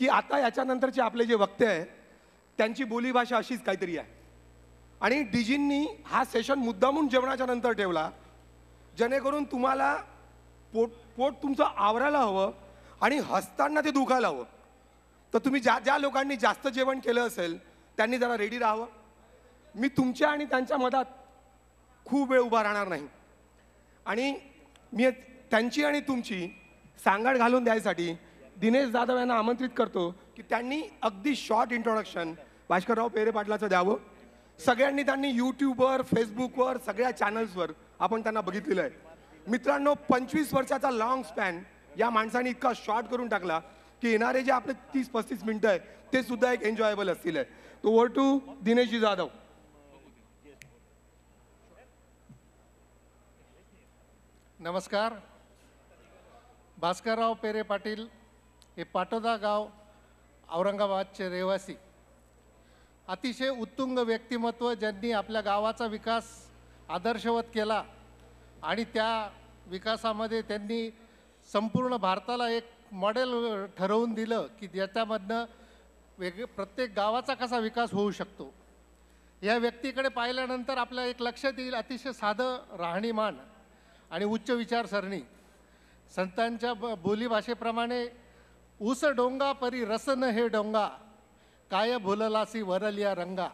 की आता याच्यानंतरचे आपले जे वक्ते आहेत त्यांची बोलीभाषा अशीच काहीतरी आहे. आणि डीजींनी हा सेशन मुद्दामून जेवणाच्या नंतर ठेवला जेणेकरून तुम्हाला पोट तुमचं आवरायला हवं आणि हसताना ते दुखायला हवं. तर तुम्ही ज्या ज्या लोकांनी जास्त जेवण केलं असेल त्यांनी जरा रेडी राहावं. मी तुमच्या आणि त्यांच्या मधात खूप वेळ उभा राहणार नाही आणि मी त्यांची आणि तुमची सांगड घालून द्यायसाठी दिनेश जाधव यांना आमंत्रित करतो की त्यांनी अगदी शॉर्ट इंट्रोडक्शन भास्करराव पेरे पाटलाचं द्यावं. सगळ्यांनी त्यांनी यूट्यूबवर फेसबुकवर सगळ्या चॅनल्सवर आपण त्यांना बघितलेलं आहे. मित्रांनो 25 वर्षाचा लाँग स्पॅन या माणसाने इतका शॉर्ट करून टाकला की येणारे जे आपले 30-35 मिनटं आहे ते सुद्धा एक एन्जॉयबल असतील. Over to Dineshji Jadhav. नमस्कार. भास्करराव पेरे पाटील हे पाटोदा गाव औरंगाबादचे रहिवासी, अतिशय उत्तुंग व्यक्तिमत्व, ज्यांनी आपल्या गावाचा विकास आदर्शवत केला आणि त्या विकासामध्ये त्यांनी संपूर्ण भारताला एक मॉडेल ठरवून दिलं की ज्याच्यामधनं प्रत्येक गावाचा कसा विकास होऊ शकतो. या व्यक्तीकडे पाहिल्यानंतर आपल्या एक लक्षात येईल, अतिशय साधं राहणीमान आणि उच्च विचारसरणी. संतांच्या बोलीभाषेप्रमाणे उस डोंगा परी रसन हे डोंगा, काय भुललासी वरलिया रंगा,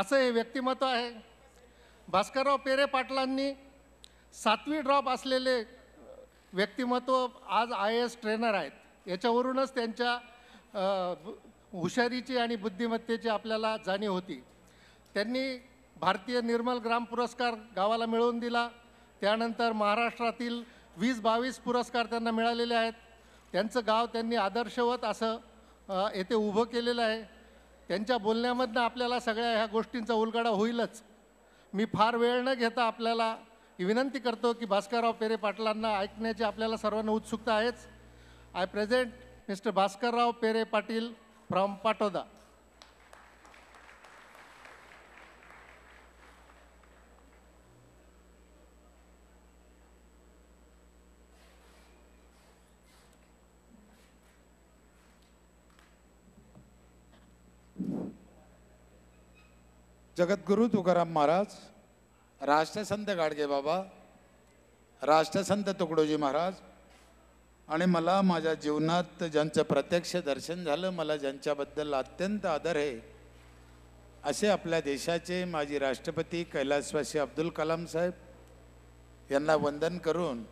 असं हे व्यक्तिमत्व आहे. भास्करराव पेरे पाटलांनी 7वी ड्रॉप असलेले व्यक्तिमत्व, आज IAS ट्रेनर आहेत. याच्यावरूनच त्यांच्या हुशारीची आणि बुद्धिमत्तेची आपल्याला जाणीव होती. त्यांनी भारतीय निर्मल ग्राम पुरस्कार गावाला मिळवून दिला, त्यानंतर महाराष्ट्रातील 20-22 पुरस्कार त्यांना मिळालेले आहेत. त्यांचं गाव त्यांनी आदर्शवत असं येथे उभं केलेलं आहे. त्यांच्या बोलण्यामधनं आपल्याला सगळ्या ह्या गोष्टींचा उलगडा होईलच. मी फार वेळ न घेता आपल्याला विनंती करतो की भास्करराव पेरे पाटलांना ऐकण्याची आपल्याला सर्वांना उत्सुकता आहेच. आय present mister Bhaskarrao Pere Patil from Patoda. जगद्गुरु तुकाराम महाराज, राष्ट्रसंत गाडगे बाबा, राष्ट्रसंत तुकडोजी महाराज आणि मला माझ्या जीवनात ज्यांचं प्रत्यक्ष दर्शन झालं, मला ज्यांच्याबद्दल अत्यंत आदर आहे असे आपल्या देशाचे माजी राष्ट्रपती कैलासवासी अब्दुल कलाम साहेब यांना वंदन करून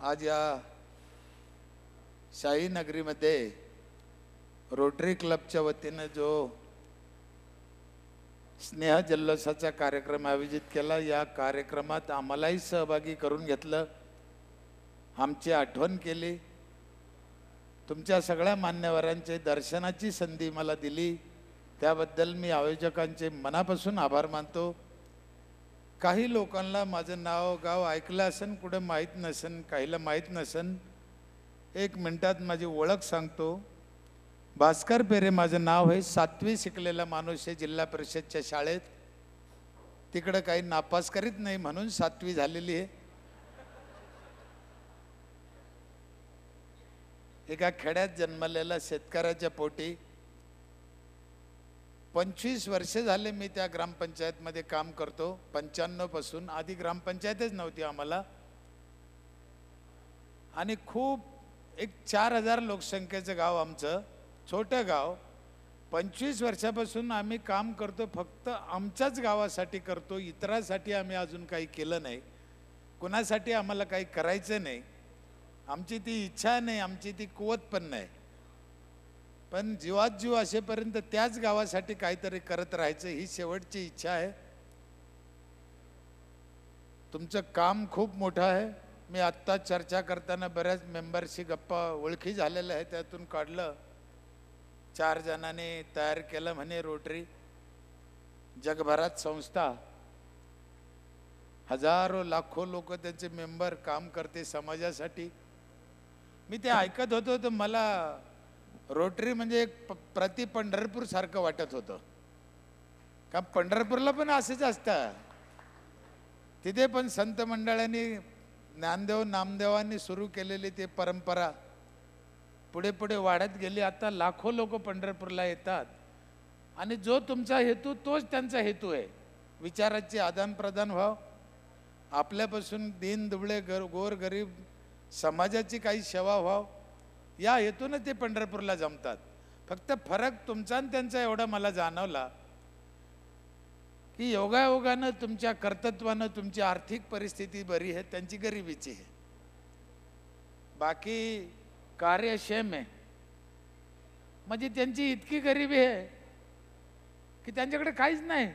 आज या शाही नगरीमध्ये रोटरी क्लबच्या वतीनं जो स्नेह जल्लोषाचा कार्यक्रम आयोजित केला, या कार्यक्रमात आम्हालाही सहभागी करून घेतलं, आमची आठवण केली, तुमच्या सगळ्या मान्यवरांचे दर्शनाची संधी मला दिली, त्याबद्दल मी आयोजकांचे मनापासून आभार मानतो. काही लोकांना माझं नाव गाव ऐकलं असेल, कुठं माहीत नसेल, काहीला माहीत नसेल. 1 मिनिटात माझी ओळख सांगतो. भास्कर पेरे माझं नाव आहे. 7वी शिकलेला माणूस आहे जिल्हा परिषदच्या शाळेत. तिकडं काही नापास करीत नाही म्हणून 7वी झालेली आहे. एका खेड्यात जन्मलेला शेतकऱ्याच्या पोटी 25 वर्षे झाले मी त्या ग्रामपंचायतमध्ये काम करतो. 95 पासून आधी ग्रामपंचायतच नव्हती आम्हाला. आणि खूप एक 4000 लोकसंख्येचं गाव आमचं, छोटं गाव. 25 वर्षापासून आम्ही काम करतो, फक्त आमच्याच गावासाठी करतो, इतरासाठी आम्ही अजून काही केलं नाही, कुणासाठी आम्हाला काही करायचं नाही. आमची ती इच्छा नाही, आमची ती कुवत पण नाही, पण जीवात जीव असेपर्यंत त्याच गावासाठी काहीतरी करत राहायचं ही शेवटची इच्छा आहे. तुमचं काम खूप मोठं आहे. मी आत्ता चर्चा करताना बऱ्याच मेंबरशी गप्पा ओळखी झालेलं आहे, त्यातून काढलं 4 जणांनी तयार केलं म्हणे रोटरी. जगभरात संस्था, हजारो लाखो लोक त्यांचे मेंबर काम करते समाजासाठी. मी ते ऐकत होतो तर मला रोटरी म्हणजे एक प्रति पंढरपूर सारखं वाटत होतं. का पंढरपूरला पण असेच असतं, तिथे पण संत मंडळांनी, ज्ञानदेव नामदेवांनी सुरू केलेली ते परंपरा पुढे पुढे वाढत गेली। आता लाखो लोक पंढरपूरला येतात आणि जो तुमचा हेतू तोच त्यांचा हेतू आहे। विचाराचे आदानप्रदान व्हाव, आपल्यापासून दीन दुबळे गोर गरीब समाजाची काही सेवा व्हाव या हेतूने ते पंढरपूरला जमतात। फक्त फरक तुमचा आणि त्यांचा एवढा मला जाणवला की योगायोगाने तुमच्या कर्तृत्वाने तुमची आर्थिक परिस्थिती बरी आहे, त्यांची गरिबीची आहे, बाकी कार्य शेम आहे। म्हणजे त्यांची इतकी गरिबी आहे की त्यांच्याकडे काहीच नाही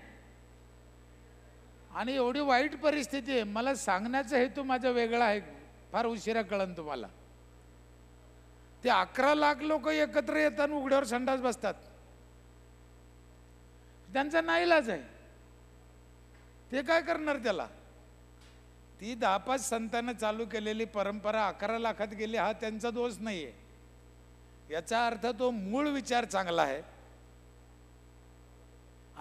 आणि एवढी वाईट परिस्थिती आहे। मला सांगण्याचा हेतू माझा वेगळा आहे, फार उशिरा कळन तुम्हाला। ते 11 लाख लोक एकत्र येतात आणि उघड्यावर संडास बसतात, त्यांचा नाईलाज आहे। ते काय करणार त्याला? ती 10-5 संतांना चालू केलेली परंपरा 11 लाखात गेली हा त्यांचा दोष नाही आहे। याचा अर्थ तो मूळ विचार चांगला आहे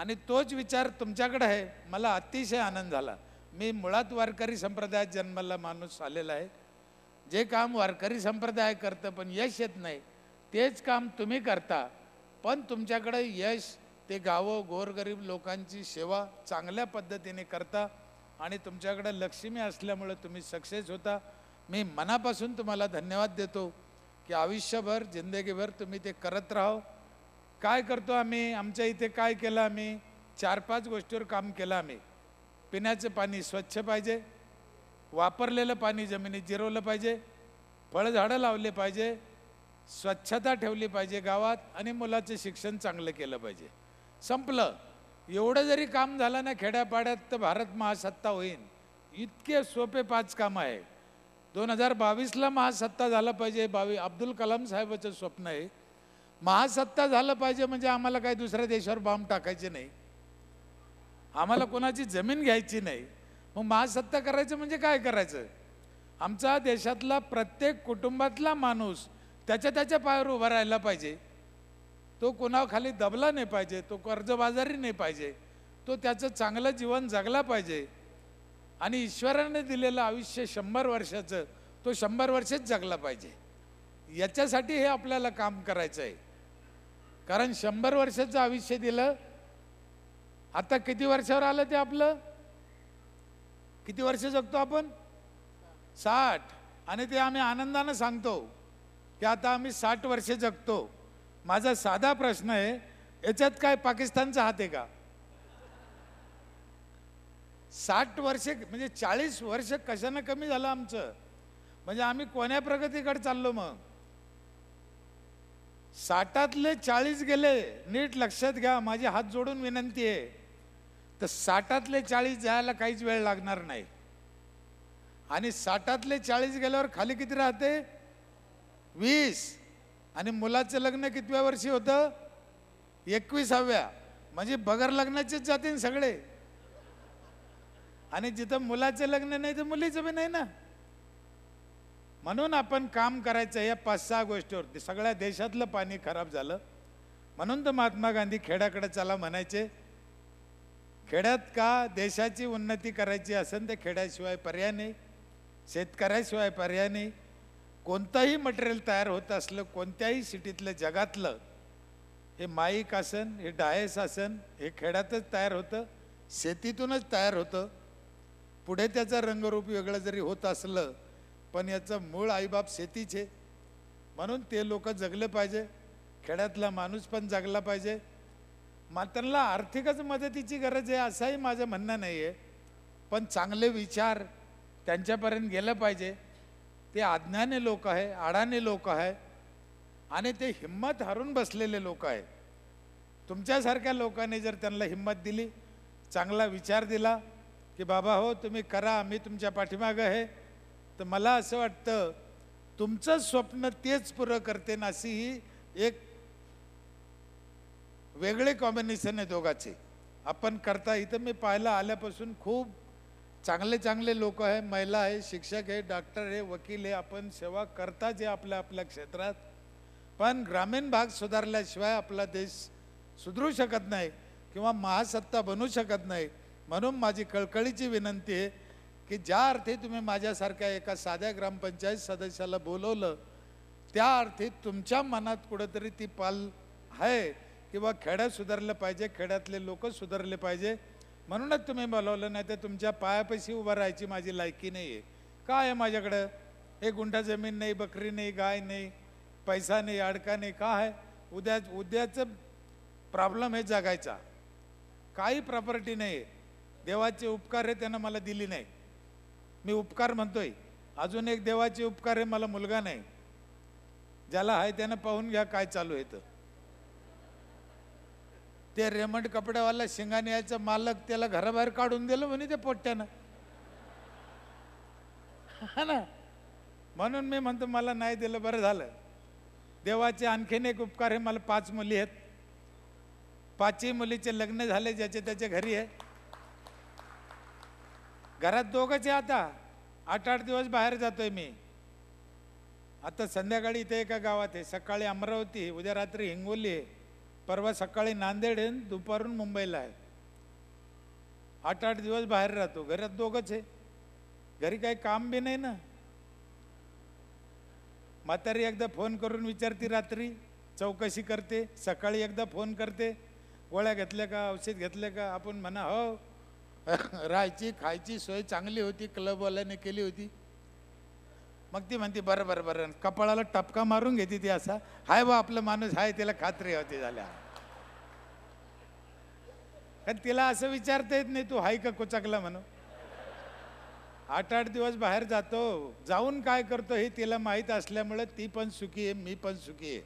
आणि तोच विचार तुमच्याकडे आहे। मला अतिशय आनंद झाला। मी मुळात वारकरी संप्रदायात जन्माला माणूस आलेला आहे। जे काम वारकरी संप्रदाय करतं पण यश येत नाही तेच काम तुम्ही करता, पण तुमच्याकडे यश ते गावो गोरगरीब लोकांची सेवा चांगल्या पद्धतीने करता आणि तुमच्याकडे लक्ष्मी असल्यामुळे तुम्ही सक्सेस होता। मी मनापासून तुम्हाला धन्यवाद देतो की आयुष्यभर जिंदगीभर तुम्ही ते करत राहो। काय करतो आम्ही? आमच्या इथे काय केलं आम्ही? 4-5 गोष्टीवर काम केलं आम्ही। पिण्याचं पाणी स्वच्छ पाहिजे, वापरलेलं पाणी जमिनीत जिरवलं पाहिजे, फळझाडं लावले पाहिजे, स्वच्छता ठेवली पाहिजे गावात आणि मुलाचं शिक्षण चांगलं केलं पाहिजे। संपलं. एवढं जरी काम झालं ना खेड्यापाड्यात तर भारत महासत्ता होईल। इतके सोपे 5 कामं आहे। 2022ला महासत्ता झालं पाहिजे, अब्दुल कलाम साहेबाचं स्वप्न आहे। महासत्ता झालं पाहिजे म्हणजे आम्हाला काही दुसऱ्या देशावर बॉम्ब टाकायचे नाही, आम्हाला कोणाची जमीन घ्यायची नाही। मग महासत्ता करायचं म्हणजे काय करायचं? आमचा देशातला प्रत्येक कुटुंबातला माणूस त्याच्या त्याच्या पायावर उभा राहायला पाहिजे। तो कोणाखाली दबला नाही पाहिजे, तो कर्जबाजारी नाही पाहिजे, तो त्याचं चांगलं जीवन जगला पाहिजे आणि ईश्वराने दिलेलं आयुष्य 100 वर्षाचं तो 100 वर्षच जगला पाहिजे। याच्यासाठी हे आपल्याला काम करायचं आहे, कारण 100 वर्षाचं आयुष्य दिलं, आता किती वर्षावर आलं ते आपलं? किती वर्ष जगतो आपण? 60। आणि ते आम्ही आनंदानं सांगतो की आता आम्ही 60 वर्ष जगतो। माझा साधा प्रश्न आहे, याच्यात काय पाकिस्तानचा हात आहे का? 60 वर्ष म्हणजे 40 वर्ष कशानं कमी झालं आमचं? म्हणजे आम्ही कोण्या प्रगतीकडे चाललो? मग 60तले 40 गेले, नीट लक्षात घ्या, माझी हात जोडून विनंती आहे। तर 60तले 40 जायला काहीच वेळ लागणार नाही आणि 60तले 40 गेल्यावर खाली किती राहते? 20। आणि मुलाचं लग्न कितव्या वर्षी होतं? 21व्या। म्हणजे बगर लग्नाचेच जातील सगळे आणि जिथं मुलाचं लग्न नाही तर मुलीचं बी नाही ना। म्हणून आपण काम करायचं या 5-6 गोष्टीवर। सगळ्या देशातलं पाणी खराब झालं म्हणून तर महात्मा गांधी खेड्याकडे चला म्हणायचे। खेड्यात का देशाची उन्नती करायची असेल तर खेड्याशिवाय पर्याय नाही, शेतकऱ्याशिवाय पर्याय नाही। कोणताही मटेरियल तयार होत असलं कोणत्याही सिटीतलं जगातलं, हे माईक आसन, हे डायस आसन, हे खेड्यातच तयार होतं, शेतीतूनच तयार होतं। पुढे त्याचं रंगरूप वेगळं जरी होत असलं पण याचं मूळ आईबाप शेतीचे, म्हणून ते लोक जगले पाहिजे, खेड्यातला माणूस पण जगला पाहिजे। मातांना आर्थिकच मदतीची गरज आहे असंही माझं म्हणणं नाही आहे, पण चांगले विचार त्यांच्यापर्यंत गेलं पाहिजे। ते अज्ञानी लोक आहे, आडाने लोक आहे आणि ते हिम्मत हरून बसलेले लोक आहेत। तुमच्यासारख्या लोकांनी जर त्यांना हिम्मत दिली, चांगला विचार दिला की बाबा हो तुम्ही करा, आम्ही तुमच्या पाठीमागं आहे, तर मला असं वाटतं तुमचं स्वप्न तेच पूर्ण करते ना। अशी ही एक वेगळे कॉम्बिनेशन आहे दोघांचे आपण करता। इथं मी पाहायला आल्यापासून खूप चांगले चांगले लोक आहे, महिला आहे, शिक्षक आहे, डॉक्टर आहे, वकील आहे। आपण सेवा करता जे आपल्या आपल्या क्षेत्रात, पण ग्रामीण भाग सुधारल्याशिवाय आपला देश सुधरू शकत नाही किंवा महासत्ता बनू शकत नाही। म्हणून माझी कळकळीची विनंती आहे की ज्या अर्थी तुम्ही माझ्यासारख्या एका साध्या ग्रामपंचायत सदस्याला बोलवलं त्या अर्थी तुमच्या मनात कुठेतरी ती पाल आहे किंवा खेडा सुधारलं पाहिजे, खेड्यातले लोक सुधारले पाहिजे म्हणूनच तुम्ही बोलवलं, नाही तर तुमच्या पायापाशी उभं राहायची माझी लायकी नाही आहे. काय आहे माझ्याकडं? एक गुंठा जमीन नाही, बकरी नाही, गाय नाही, पैसा नाही, अडका नाही. का आहे? उद्याचं प्रॉब्लेम आहे जगायचा. काही प्रॉपर्टी नाही आहे. देवाचे उपकार आहे, त्यांना मला दिली नाही. मी उपकार म्हणतोय. अजून एक देवाचे उपकार आहे, मला मुलगा नाही. ज्याला आहे त्यानं पाहून घ्या काय चालू आहे. ते रेमंड कपड्यावाला शिंगाण्याचा मालक त्याला घराबाहेर काढून दिलं म्हणे ते पोट्ट्यानं, हा ना. म्हणून मी म्हणतो मला नाही दिलं बरं झालं. देवाचे आणखीन एक उपकार आहे, मला 5 मुली आहेत. 5ही मुलीचे लग्न झाले, ज्याचे त्याच्या घरी आहे. घरात दोघंच आहे आता. 8-8 दिवस बाहेर जातोय मी. आता संध्याकाळी इथे एका गावात आहे, सकाळी अमरावती, उद्या रात्री हिंगोली आहे, परवा सकाळी नांदेड आहे, दुपारून मुंबईला आहे. 8-8 दिवस बाहेर राहतो. घरात दोघंच आहे. घरी काही काम बी नाही ना. म्हातारी एकदा फोन करून विचारते, रात्री चौकशी करते, सकाळी एकदा फोन करते, गोळ्या घेतल्या का, औषध घेतल्या का. आपण म्हणा हो, राहायची खायची सोय चांगली होती, क्लबवाल्याने केली होती. मग ती म्हणते बरं बरं बरं, कपाळाला टपका मारून घेते ती, असा हाय बा आपला माणूस हाय, तिला खात्री होती झाल्या. कारण तिला असं विचारता येत नाही, तू हाय का कोचकला म्हणून. 8-8 दिवस बाहेर जातो, जाऊन काय करतो हे तिला माहीत असल्यामुळे ती पण सुखी आहे, मी पण सुखी आहे.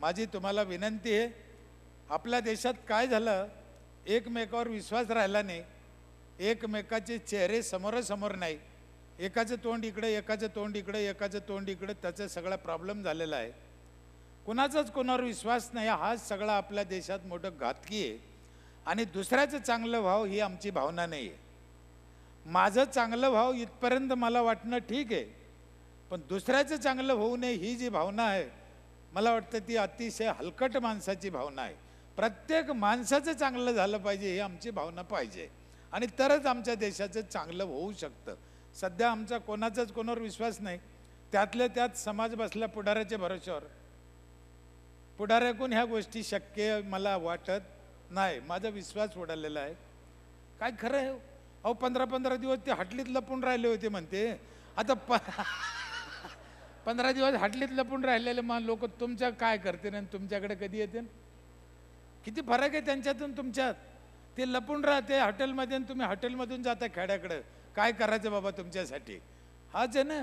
माझी तुम्हाला विनंती आहे, आपल्या देशात काय झालं, एकमेकावर विश्वास राहिला नाही. एकमेकाचे चेहरे समोरासमोर नाही. एकाचं तोंड इकडे, एकाचं तोंड इकडे, एकाचं तोंड इकडे, त्याचा सगळा प्रॉब्लेम झालेला आहे. कुणाचाच कोणावर विश्वास नाही. हा सगळा आपल्या देशात मोठं घातकी आहे. आणि दुसऱ्याचं चांगलं व्हावं ही आमची भावना नाही आहे. माझं चांगलं व्हावं इथपर्यंत मला वाटणं ठीक आहे, पण दुसऱ्याचं चांगलं होऊ नये ही जी भावना आहे, मला वाटतं ती अतिशय हलकट माणसाची भावना आहे. प्रत्येक माणसाचं चांगलं झालं पाहिजे ही आमची भावना पाहिजे, आणि तरच आमच्या देशाचं चांगलं होऊ शकतं. सध्या आमचा कोणाचाच कोणावर विश्वास नाही. त्यातल्या त्यात समाज बसला पुढाऱ्याच्या भरोश्यावर. पुढाऱ्याकून ह्या गोष्टी शक्य मला वाटत नाही. माझा विश्वास उडालेला आहे. काय खरं आहे? अहो 15-15 दिवस ते हाटलीत लपून राहिले होते म्हणते. आता 15 दिवस हाटलीत लपून राहिलेले लोक तुमच्या काय करते आणि तुमच्याकडे कधी येते? किती फरक आहे त्यांच्यातून तुमच्यात. ते लपून राहते हॉटेलमध्ये आणि तुम्ही हॉटेलमधून जाता खेड्याकडं. काय करायचं बाबा तुमच्यासाठी? हाच आहे ना.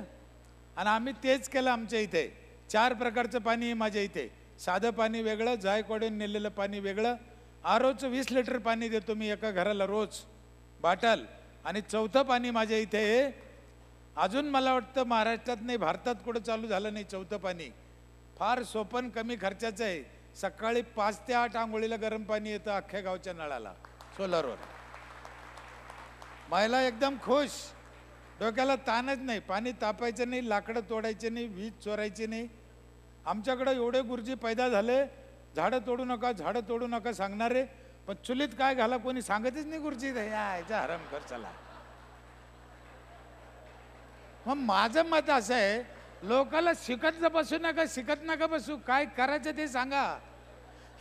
आणि आम्ही तेच केलं. आमच्या इथे 4 प्रकारचं पाणी आहे. माझ्या इथे साधं पाणी वेगळं, जायकवाडीहून नेलेलं पाणी वेगळं. आरोचं 20 लिटर पाणी देतो मी एका घराला रोज बाटल. आणि 4थं पाणी माझ्या इथे अजून मला वाटतं महाराष्ट्रात नाही, भारतात कुठं चालू झालं नाही. 4थं पाणी फार सोपन कमी खर्चाचं आहे. सकाळी 5 ते 8 आंघोळीला गरम पाणी येतं अख्ख्या गावच्या नळाला सोलरवर. महिला एकदम खुश, डोक्याला ताणच नाही. पाणी तापायचं नाही, लाकडं तोडायचे नाही, वीज चोरायची नाही. आमच्याकडं एवढे गुरुजी पैदा झाले, झाडं तोडू नका, झाडं तोडू नका सांगणारे, पण चुलीत काय घाला कोणी सांगतच नाही. गुरुजी यायचा आराम कर चला. मग माझं मत असं आहे, लोकाला शिकत बसू नका, शिकत नका बसू. काय करायचं ते सांगा.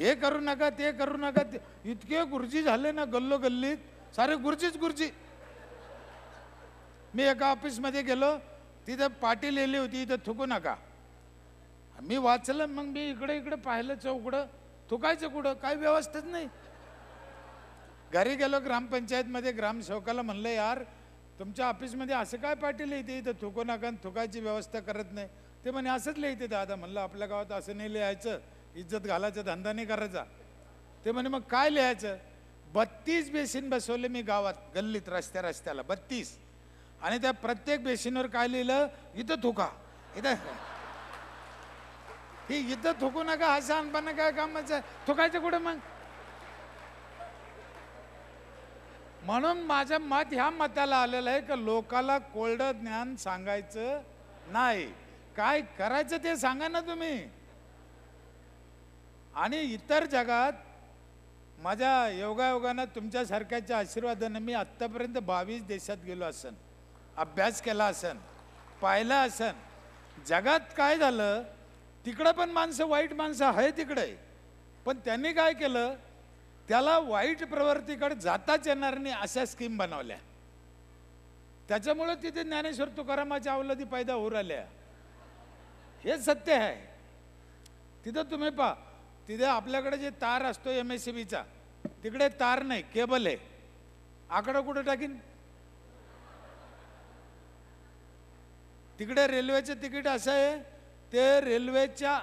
हे करू नका, ते करू नका. इतके गुरुजी झाले ना गल्लोगल्लीत, सारे गुरुजीच गुरुजी. मी एका ऑफिसमध्ये गेलो, तिथं पाटी लिहिली होती, इथं थुकू नका. मी वाचलं, मग मी इकडे इकडे पाहिलं, चौकडं थुकायचं कुठं, काय व्यवस्थाच नाही. घरी गेलो ग्रामपंचायतमध्ये, ग्रामसेवकाला म्हणलं यार तुमच्या ऑफिसमध्ये असं काय पाटी लिहिते, इथं थुकू नका, थुकायची व्यवस्था करत नाही. ते म्हणे असंच लिहिते दादा. म्हणलं आपल्या गावात असं नाही लिहायचं, इज्जत घालायचा धंदा नाही करायचा. ते म्हणे मग काय लिहायचं? 32 बेसिन बसवले मी गावात गल्लीत रस्त्याला 32. आणि त्या प्रत्येक बेसिनवर काय लिहिलं, इथं थुका, इथं हे, इथं थुकू नका. हा सांगपणा काय कामाचं? थुकायचं कुठं मग? म्हणून माझं मत ह्या मताला आलेलं आहे की लोकाला कोल्डं ज्ञान सांगायचं नाही. काय करायचं ते सांगा ना तुम्ही. आणि इतर जगात माझ्या योगायोगानं तुमच्यासारख्याच्या आशीर्वादानं मी आत्तापर्यंत 22 देशात गेलो असन, अभ्यास केला असन, पाहिला असन. जगात काय झालं तिकडे पण माणसं वाईट माणसं आहे तिकडे पण त्यांनी काय केलं त्याला वाईट प्रवृत्तीकडे जाताच येणार नाही अशा स्कीम बनवल्या त्याच्यामुळे तिथे ज्ञानेश्वर तुकारामाच्या अवलदी पैदा होऊ राहिल्या हे सत्य आहे। तिथे तुम्ही पहा तिथे आपल्याकडे जे तार असतो एमएसईबीचा तिकडे तार नाही केबल आहे आकडा कुठे टाकीन तिकडे रेल्वेचे तिकीट असं आहे ते रेल्वेच्या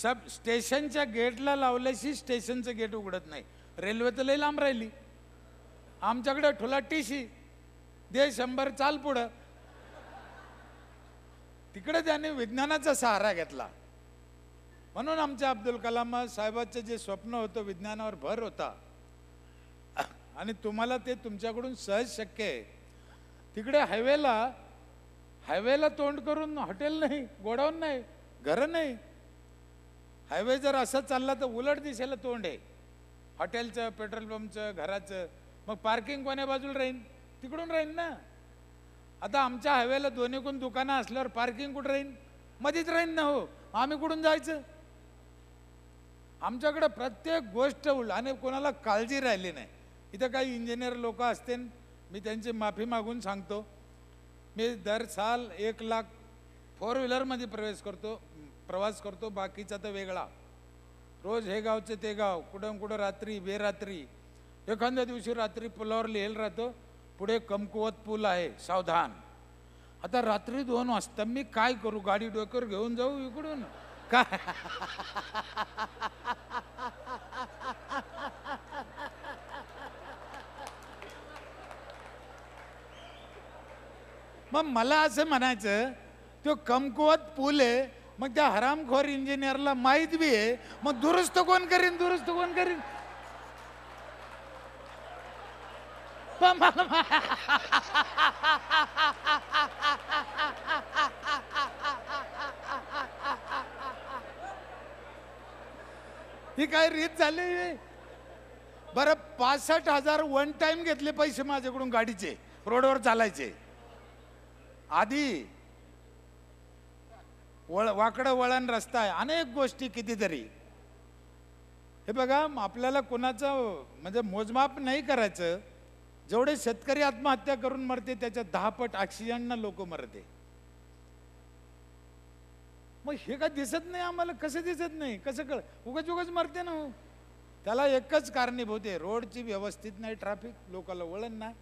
सब स्टेशनच्या गेटला लावल्याशी स्टेशनचं गेट उघडत नाही रेल्वे तर लय लांब राहिली आमच्याकडे ठोला टीसी दे 100 चाल पुढं तिकडे त्याने विज्ञानाचा सहारा घेतला म्हणून आमच्या अब्दुल कलाम साहेबांचं जे स्वप्न होतं विज्ञानावर भर होता आणि तुम्हाला ते तुमच्याकडून सहज शक्य आहे। तिकडे हायवेला तोंड करून हॉटेल नाही गोडाऊन नाही घर नाही हायवे जर असा चालला तर उलट दिशेला तोंड आहे हॉटेलचं पेट्रोल पंपचं घराचं मग पार्किंग कोण्या बाजूला राहीन तिकडून राहीन ना। आता आमच्या हायवेला दोन्हीकडून दुकानं असल्यावर पार्किंग कुठं राहीन मध्येच राहीन ना हो आम्ही कुठून जायचं आमच्याकडे प्रत्येक गोष्ट आणि कोणाला काळजी राहिली नाही। इथं काही इंजिनियर लोक असते मी त्यांची माफी मागून सांगतो मी दर साल 1 लाख 4 व्हीलरमध्ये प्रवास करतो बाकीचा तर वेगळा रोज हे गावचे ते गाव कुठं कुठं रात्री बेरात्री एखाद्या दिवशी रात्री पुलावर लिहिल राहतो पुढे कमकुवत पूल आहे सावधान। आता रात्री 2 वाजता मी काय करू गाडी डोक्यावर घेऊन जाऊ इकडून काय मग मला असं म्हणायचं तो कमकुवत पूल आहे मग त्या हरामखोर इंजिनियरला माहीत बी आहे मग दुरुस्त कोण करीन ही काय रीत झाली बरं 65,000 वन टाइम घेतले पैसे माझ्याकडून गाडीचे रोडवर चालायचे आधी वाकडं वळण रस्ता आहे अनेक गोष्टी कितीतरी। हे बघा आपल्याला कोणाचं म्हणजे मोजमाप नाही करायचं जेवढे शेतकरी आत्महत्या करून मरते त्याच्या 10 पट ॲक्सिडेंटनं लोक मरते मग हे काय दिसत नाही आम्हाला कसं दिसत नाही कसं कळ उगाच मरते ना हो त्याला एकच कारणीभूत आहे रोडची व्यवस्थित नाही ट्रॅफिक लोकाला वळण नाही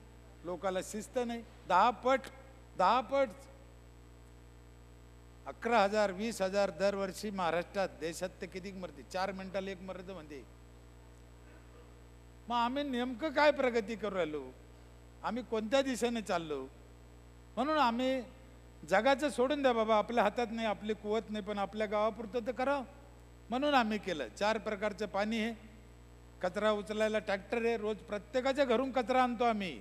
लोकाला शिस्त नाही 10 पट 11,000 20,000 दरवर्षी महाराष्ट्रात देशात ते किती मरते 4 मिनिटाला एक मरत म्हणते मग आम्ही नेमकं काय प्रगती करू राहिलो आम्ही कोणत्या दिशेने चाललो। म्हणून आम्ही जगाचं सोडून द्या बाबा आपल्या हातात नाही आपली कुवत नाही पण आपल्या गावापुरतं तर करावं म्हणून आम्ही केलं 4 प्रकारचं पाणी आहे कचरा उचलायला ट्रॅक्टर आहे रोज प्रत्येकाच्या घरून कचरा आणतो आम्ही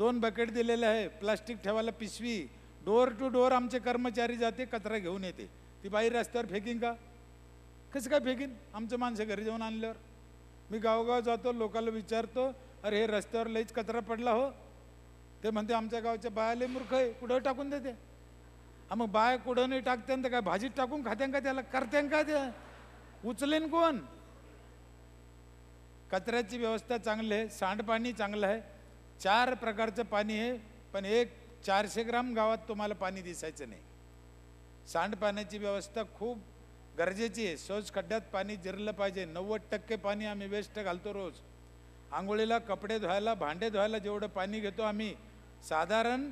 2 बकेट दिलेले आहे प्लास्टिक ठेवायला पिशवी डोर टू डोर आमचे कर्मचारी जाते कचरा घेऊन येते ती बाई रस्त्यावर फेकीन का कसं काय फेकीन आमचं माणसं घरी जाऊन आणल्यावर मी गावगाव जातो लोकांना विचारतो अरे हे रस्त्यावर लईच कचरा पडला हो ते म्हणते आमच्या गावच्या बायाले मूर्ख आहे कुठं टाकून देते मग बाया कुठं नाही टाकत्यान तर काय भाजीत टाकून खात्यान का त्याला करत्यान का त्या उचलेन कोण। कचऱ्याची व्यवस्था चांगली आहे सांडपाणी चांगलं आहे 4 प्रकारचं पाणी आहे पण एक 400 ग्राम गावात तुम्हाला पाणी दिसायचं नाही सांडपाण्याची व्यवस्था खूप गरजेची आहे शौच खड्ड्यात पाणी जिरलं पाहिजे 90% पाणी आम्ही वेस्ट घालतो रोज आंघोळीला कपडे धुवायला भांडे धुवायला जेवढं पाणी घेतो आम्ही साधारण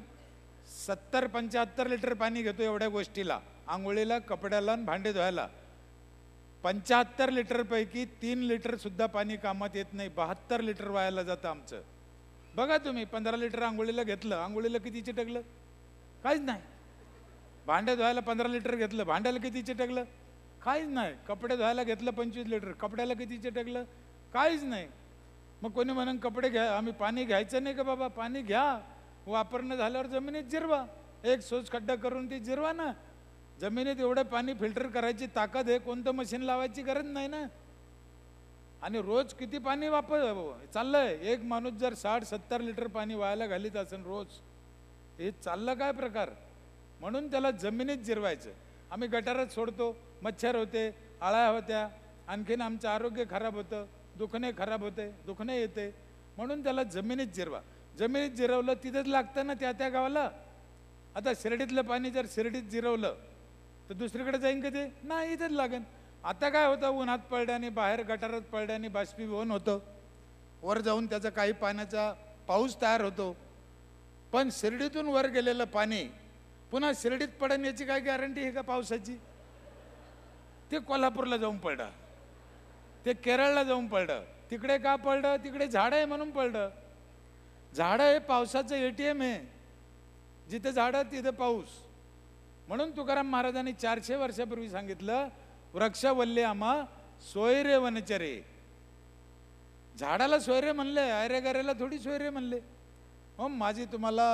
70-75 लिटर पाणी घेतो एवढ्या गोष्टीला आंघोळीला कपड्याला आणि भांडे धुवायला 75 लिटरपैकी 3 लिटरसुद्धा पाणी कामात येत नाही 72 लिटर वायाला जातं आमचं। बघा तुम्ही 15 लिटर आंघोळीला घेतलं आंघोळीला किती चिटकलं काहीच नाही भांडे धुवायला 15 लिटर घेतलं भांड्याला किती चिटकलं काहीच नाही कपडे धुवायला घेतलं 25 लिटर कपड्याला किती चिटकलं काहीच नाही। मग कोणी म्हणून कपडे घ्या आम्ही पाणी घ्यायचं नाही का बाबा पाणी घ्या वापरणं झाल्यावर जमिनीत जिरवा एक सोच खड्डा करून ती जिरवा ना जमिनीत एवढं पाणी फिल्टर करायची ताकद आहे कोणतं मशीन लावायची गरज नाही ना आणि रोज किती पाणी चाललंय एक माणूस जर 60-70 लिटर पाणी वायाला घालीत असेल रोज हे चाललं काय प्रकार म्हणून त्याला जमिनीत जिरवायचं। आम्ही गटारात सोडतो, मच्छर होते, आळ्या होत्या, आणखीन आमचं आरोग्य खराब होतं, दुखणे खराब होते, दुखणे येते, म्हणून त्याला जमिनीत जिरवा। जमिनीत जिरवलं तिथंच लागतं ना त्या त्या गावाला। आता शिर्डीतलं पाणी जर शिर्डीत जिरवलं तर दुसरीकडे जाईन का ते? नाही, इथंच लागेल। आता काय होतं, उन्हात पडल्याने, बाहेर गटारात पडल्याने बाष्पीभवन होतं, वर जाऊन त्याचा काही पाण्याचा पाऊस तयार होतो। पण शिर्डीतून वर गेलेलं पाणी पुन्हा शिर्डीत पडन याची काय गॅरंटी आहे का पावसाची? ते कोल्हापूरला जाऊन पडलं, ते केरळला जाऊन पडलं। तिकडे का पडलं? तिकडे झाडं आहे म्हणून पडलं। झाडं हे पावसाचं ATM आहे, जिथे झाडं तिथे पाऊस। म्हणून तुकाराम महाराजांनी 400 वर्षापूर्वी सांगितलं, वृक्ष वल्ल्यामा सोयरे वनचरे। झाडाला सोयरे म्हणले, आयरे गारेला थोडी सोयरे म्हणले। हो, माझी तुम्हाला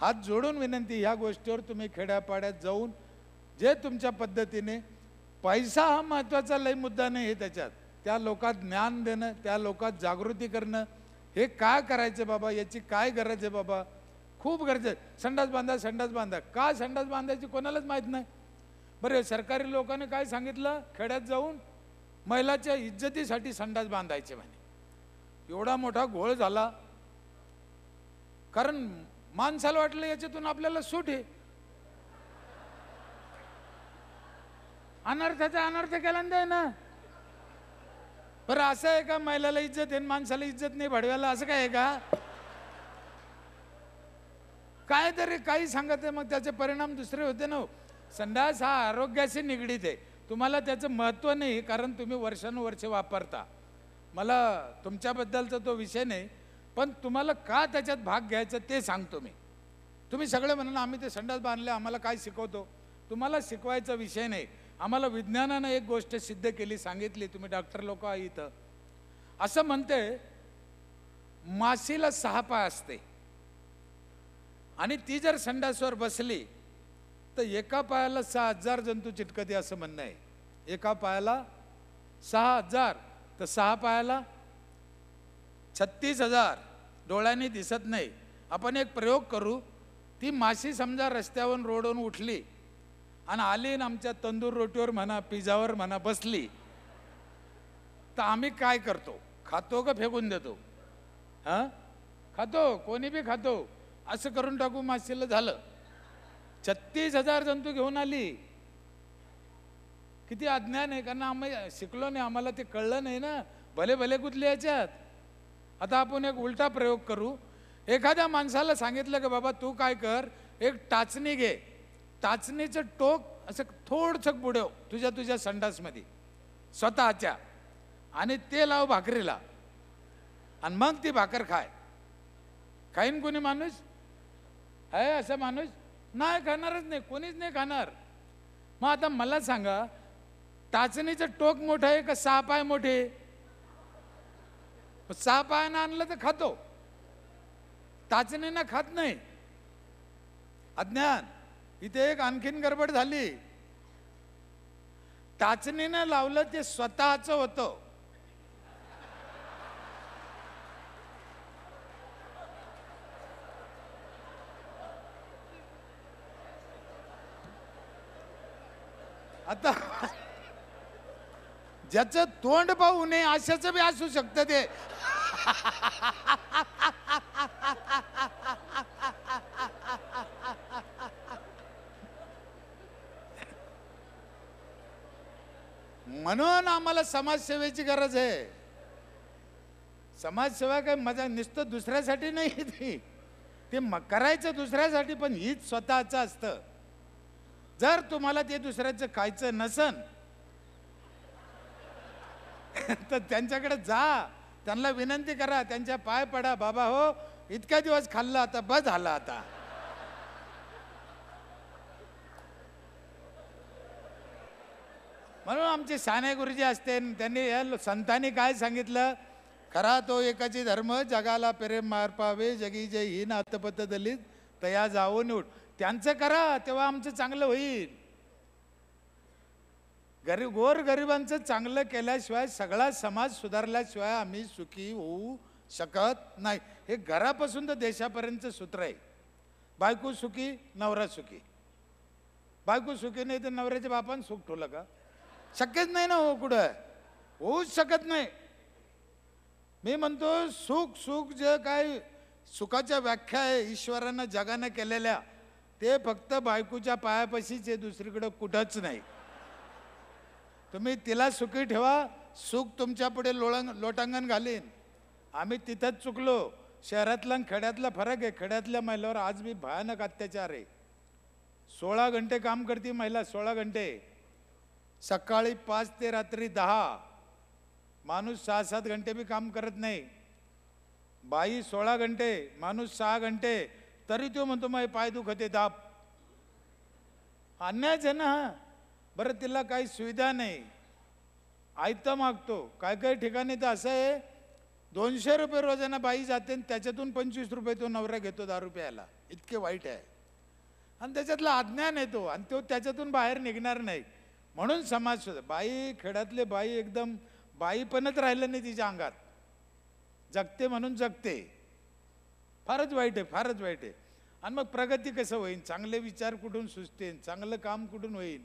हात जोडून विनंती, ह्या गोष्टीवर तुम्ही खेड्यापाड्यात जाऊन जे तुमच्या पद्धतीने, पैसा हा महत्त्वाचा लय मुद्दा नाही, हे त्याच्यात त्या लोकात ज्ञान देणं, त्या लोकात जागृती करणं, हे काय करायचं बाबा, याची काय गरज आहे बाबा, खूप गरज आहे। संडास बांधा, संडास बांधा, का संडास बांधायची कोणालाच माहीत नाही। बरं, सरकारी लोकांनी काय सांगितलं, खेड्यात जाऊन महिलाच्या इज्जतीसाठी संडास बांधायचे म्हणे। एवढा मोठा घोळ झाला, कारण माणसाला वाटलं याच्यातून आपल्याला सूट आहे। अनर्थाचा अनर्थ केला ना, बरं असं आहे का? महिलाला इज्जत आहे, माणसाला इज्जत नाही भडव्याला, असं काय आहे का? काय तरी काही सांगत आहे, मग त्याचे परिणाम दुसरे होते ना। संडास हा आरोग्याशी निगडीत आहे, तुम्हाला त्याचं महत्त्व नाही, कारण तुम्ही वर्षानुवर्षे वापरता। मला तुमच्याबद्दलचा तो विषय नाही, पण तुम्हाला का त्याच्यात भाग घ्यायचा ते सांगतो मी। तुम्ही सगळे म्हणून आम्ही ते संडास बांधले, आम्हाला काय शिकवतो? तुम्हाला शिकवायचा विषय नाही, आम्हाला विज्ञानानं एक गोष्ट सिद्ध केली, सांगितली। तुम्ही डॉक्टर लोक आहे, इथं असं म्हणते, माशीला 6 पाय असते आणि ती जर संडासवर बसली तर एका पायाला 6000 जंतू चिटकते, असं म्हणणं आहे। एका पायाला 6000, तर 6 पायाला 36,000। डोळ्यांनी दिसत नाही, आपण एक प्रयोग करू। ती माशी समजा रस्त्यावरून रोडवरून उठली आणि आली आणि आमच्या तंदूर रोटीवर म्हणा, पिझ्झावर म्हणा बसली, तर आम्ही काय करतो? खातो का फेकून देतो? हां, खातो, कोणी बी खातो। असं करून टाकू, माशीला झालं। 36,000 जंतू घेऊन आली, किती अज्ञान आहे, कारण आम्ही शिकलो नाही, आम्हाला ते कळलं नाही ना, भले भले गुतले याच्यात। आता आपण एक उलटा प्रयोग करू, एखाद्या माणसाला सांगितलं की बाबा तू काय कर, एक टाचणी घे, टाचणीचं टोक असं थोडंसं बुडव तुझ्या संडासमध्ये स्वतःच्या, आणि ते लाव भाकरीला, आणि मग ती भाकर खाय। खाईन कोणी माणूस आहे? असा माणूस नाही, खाणारच नाही, कोणीच नाही खाणार। मग आता मला सांगा, टाचणीचं टोक मोठं आहे का 6 पाय मोठे? 6 पायानं आणलं तर खातो, टाचणीनं खात नाही। अज्ञान। इथे एक आणखीन गडबड झाली, टाचणीनं लावलं ते स्वतःच होतं, आता ज्याचं तोंड पाहू नये अशाचं बी असू शकतं ते। म्हणून आम्हाला समाजसेवेची गरज आहे। समाजसेवा काय मजा नुसतं दुसऱ्यासाठी नाही, ते करायचं दुसऱ्यासाठी, पण हीच स्वतःचं असतं। जर तुम्हाला ते दुसऱ्याचं खायचं नसन तर त्यांच्याकडे जा, त्यांना विनंती करा, त्यांच्या पाय पडा, बाबा हो इतक्या दिवस खाल्लं, आता बस झालं, आता म्हणून आमचे साने गुरुजी असते, त्यांनी या संतांनी काय सांगितलं, खरा तो एकाची धर्म जगाला प्रेम मार पावे, जगी जय ही नातपत दलित तया जावो निवड। त्यांचं करा, तेव्हा आमचं चांगलं होईल। गरीब गोरगरिबांचं चांगलं केल्याशिवाय, सगळा समाज सुधारल्याशिवाय आम्ही सुखी होऊ शकत नाही। हे घरापासून तर देशापर्यंतचं सूत्र आहे, बायको सुखी, नवरा सुखी। बायको सुखी नाही तर नवऱ्याच्या बापानं सुख ठेवलं का? शक्यच नाही ना हो, कुठं होऊच शकत नाही. मी म्हणतो सुख सुख जे काय सुखाच्या व्याख्या आहे ईश्वरानं जगानं केलेल्या ते फक्त बायकोच्या पायापाशीच आहे, दुसरीकडे कुठंच नाही. तुम्ही तिला सुखी ठेवा, सुख तुमच्या पुढे लोटांगण घालीन. आम्ही तिथंच चुकलो. शहरातला आणि खेड्यातला फरक आहे. खेड्यातल्या महिलावर आज बी भयानक अत्याचार आहे. 16 घंटे काम करती महिला, 16 घंटे, सकाळी 5 ते रात्री 10. माणूस 6-7 घंटे भी काम करत नाही. बाई 16 घंटे, माणूस 6 घंटे, तरी तो म्हणतो माझे पाय दुखते, दाब. अन्यायच आहे ना. बरं तिला काही सुविधा नाही, आयतं मागतो. काही काही ठिकाणी तर असं आहे, 200 रुपये रोजाना बाई जाते आणि त्याच्यातून 25 रुपये तो नवरा घेतो दारू प्यायला. इतके वाईट आहे. आणि त्याच्यातला अज्ञान येतो आणि तो त्याच्यातून बाहेर निघणार नाही. म्हणून समाज बाई, खेड्यातले बाई एकदम बाईपणच राहिलं नाही तिच्या अंगात. जगते म्हणून जगते. फारच वाईट आहे, फारच वाईट आहे. आणि मग प्रगती कसं होईल? चांगले विचार कुठून सुचतील? चांगलं काम कुठून होईल?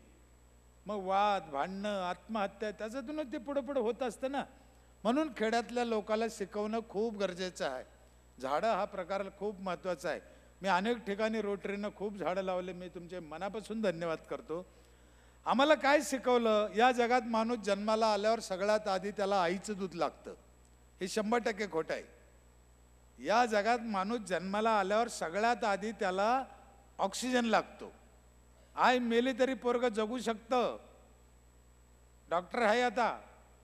मग वाद, भांडणं, आत्महत्या, त्याच्यातूनच ते पुढं पुढं होत असतं ना. म्हणून खेड्यातल्या लोकाला शिकवणं खूप गरजेचं आहे. झाडं हा प्रकार खूप महत्त्वाचा आहे. मी अनेक ठिकाणी रोटरीनं खूप झाडं लावले. मी तुमचे मनापासून धन्यवाद करतो. आम्हाला काय शिकवलं? या जगात माणूस जन्माला आल्यावर सगळ्यात आधी त्याला आईचं दूध लागतं. हे 100% खोटं आहे. या जगात माणूस जन्माला आल्यावर सगळ्यात आधी त्याला ऑक्सिजन लागतो. आई मेली तरी पोरगं जगू शकतं. डॉक्टर आहे आता,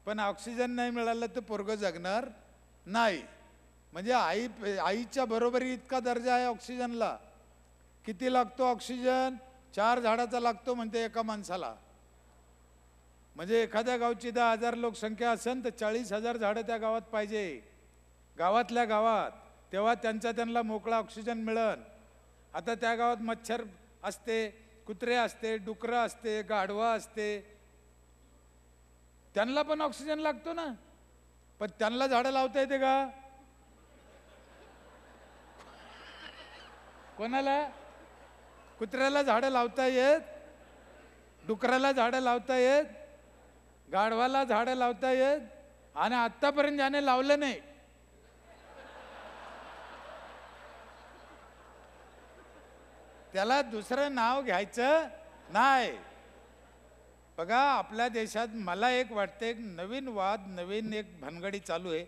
पण ऑक्सिजन नाही मिळालं तर पोरगं जगणार नाही. म्हणजे आईच्या बरोबरी इतका दर्जा आहे ऑक्सिजनला. किती लागतो ऑक्सिजन? 4 झाडाचा लागतो म्हणते एका माणसाला. म्हणजे एखाद्या गावची 10,000 लोकसंख्या असेल तर 40,000 झाडं त्या गावात पाहिजे, गावातल्या गावात. तेव्हा त्यांना मोकळा ऑक्सिजन मिळेल. आता त्या गावात मच्छर असते, कुत्रे असते, डुकरं असते, गाढवा असते. त्यांना पण ऑक्सिजन लागतो ना. पण त्यांना झाडं लावता येते का? कोणाला? कुत्र्याला झाडं लावता येत, डुकराला झाडं लावता येत, गाढवाला झाडं लावता येत. आणि आत्तापर्यंत ज्याने लावलं नाही त्याला दुसरं नाव घ्यायचं नाही. बघा आपल्या देशात मला एक वाटते एक नवीन वाद, नवीन एक भानगडी चालू आहे.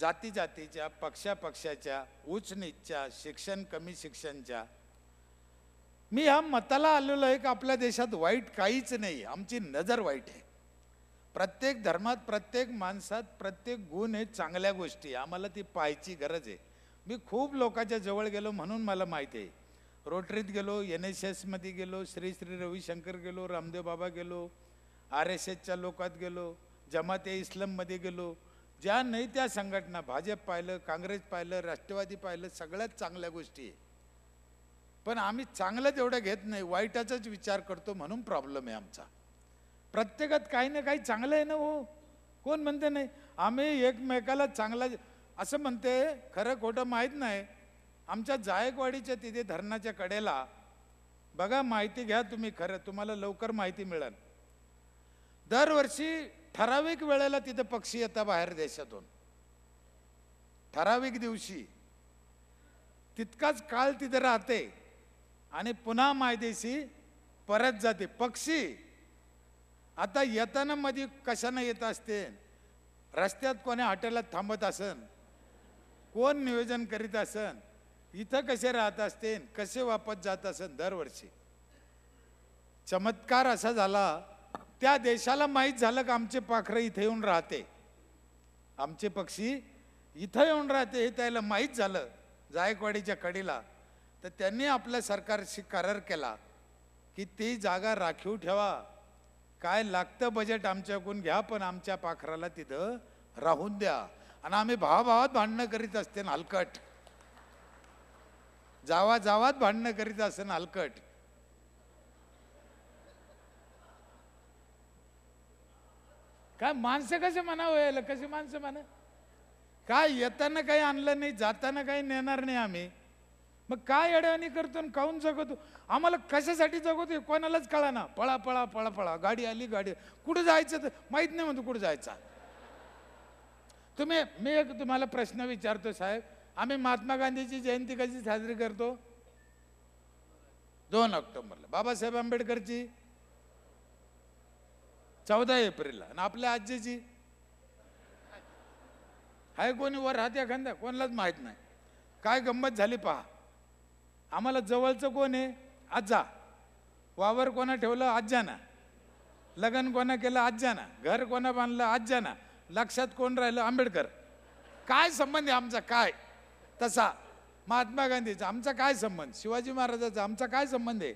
जाती जातीच्या, पक्षापक्षाच्या, उच्च नीचच्या, शिक्षण कमी शिक्षणच्या. मी ह्या मताला आलेलो आहे की आपल्या देशात वाईट काहीच नाही. आमची नजर वाईट आहे. प्रत्येक धर्मात, प्रत्येक माणसात, प्रत्येक गुण हे चांगल्या गोष्टी. आम्हाला ती पाहायची गरज आहे. मी खूप लोकांच्या जवळ गेलो म्हणून मला माहिती आहे. रोटरीत गेलो, NSSमध्ये गेलो, श्री श्री रवी शंकर गेलो, रामदेव बाबा गेलो, RSSच्या लोकात गेलो, जमात-ए-इस्लममध्ये गेलो. ज्या नाही त्या संघटना भाजप पाहिलं, काँग्रेस पाहिलं, राष्ट्रवादी पाहिलं. सगळ्यात चांगल्या गोष्टी आहे. पण आम्ही चांगलं तेवढं घेत नाही, वाईटाचाच विचार करतो. म्हणून प्रॉब्लेम आहे आमचा. प्रत्येकात काही ना काही चांगलं आहे ना. हो, कोण म्हणते नाही? आम्ही एकमेकाला चांगला असं म्हणते. खरं खोटं माहीत नाही. आमच्या जायकवाडीच्या तिथे धरणाच्या कडेला बघा, माहिती घ्या तुम्ही, खरं तुम्हाला लवकर माहिती मिळेल. दरवर्षी ठराविक वेळेला तिथं पक्षी येतात बाहेर देशातून, ठराविक दिवशी. तितकाच काळ तिथं राहते आणि पुन्हा मायदेशी परत जाते पक्षी. आता येताना मध्ये कशानं येत असते? रस्त्यात कोणी हॉटेलात थांबत असन, कोण नियोजन करीत असन. इथं कसे राहत असते, कसे वापस जात असत दरवर्षी. चमत्कार असा झाला, त्या देशाला माहीत झालं की आमचे पाखरं इथे येऊन राहते, आमचे पक्षी इथं येऊन राहते. हे त्याला माहीत झालं जायकवाडीच्या कडीला. तर त्यांनी आपल्या सरकारशी करार केला की ती जागा राखीव ठेवा. काय लागतं बजेट आमच्याकडून घ्या, पण आमच्या पाखराला तिथं राहून द्या. आणि आम्ही भावाभावात भांडणं करीत असते ना हलकट, जावा जावात भांडणं करीत असते ना हलकट. काय माणसं कसे म्हणावं यायला? कशी माणसं म्हणा? काय येताना काही आणलं नाही, जाताना काही नेणार नाही आम्ही. मग काय अडवणी करतो आणि काऊन जगतो, आम्हाला कशासाठी जगतो कोणालाच कळना. पळा पळा पळा पळा, गाडी आली गाडी, कुठे जायचं तर माहीत नाही म्हणतो कुठे जायचा. तुम्ही मी एक तुम्हाला प्रश्न विचारतो साहेब, आम्ही महात्मा गांधीची जयंती कशी साजरी करतो? 2 ऑक्टोबरला. बाबासाहेब आंबेडकरची 14 एप्रिलला. आणि आपल्या आजीची हाय कोणी वर राहते एखादा कोणालाच माहीत नाही. काय गंमत झाली पहा, आम्हाला जवळचं कोण आहे आजा, वावर कोणा ठेवलं आज्याना, लग्न कोणा केलं आज्याना, घर कोणा बांधलं आज्याना, लक्षात कोण राहिलं आंबेडकर. काय संबंध आहे आमचा काय तसा महात्मा गांधीचा आमचा काय संबंध, शिवाजी महाराजाचा आमचा काय संबंध आहे?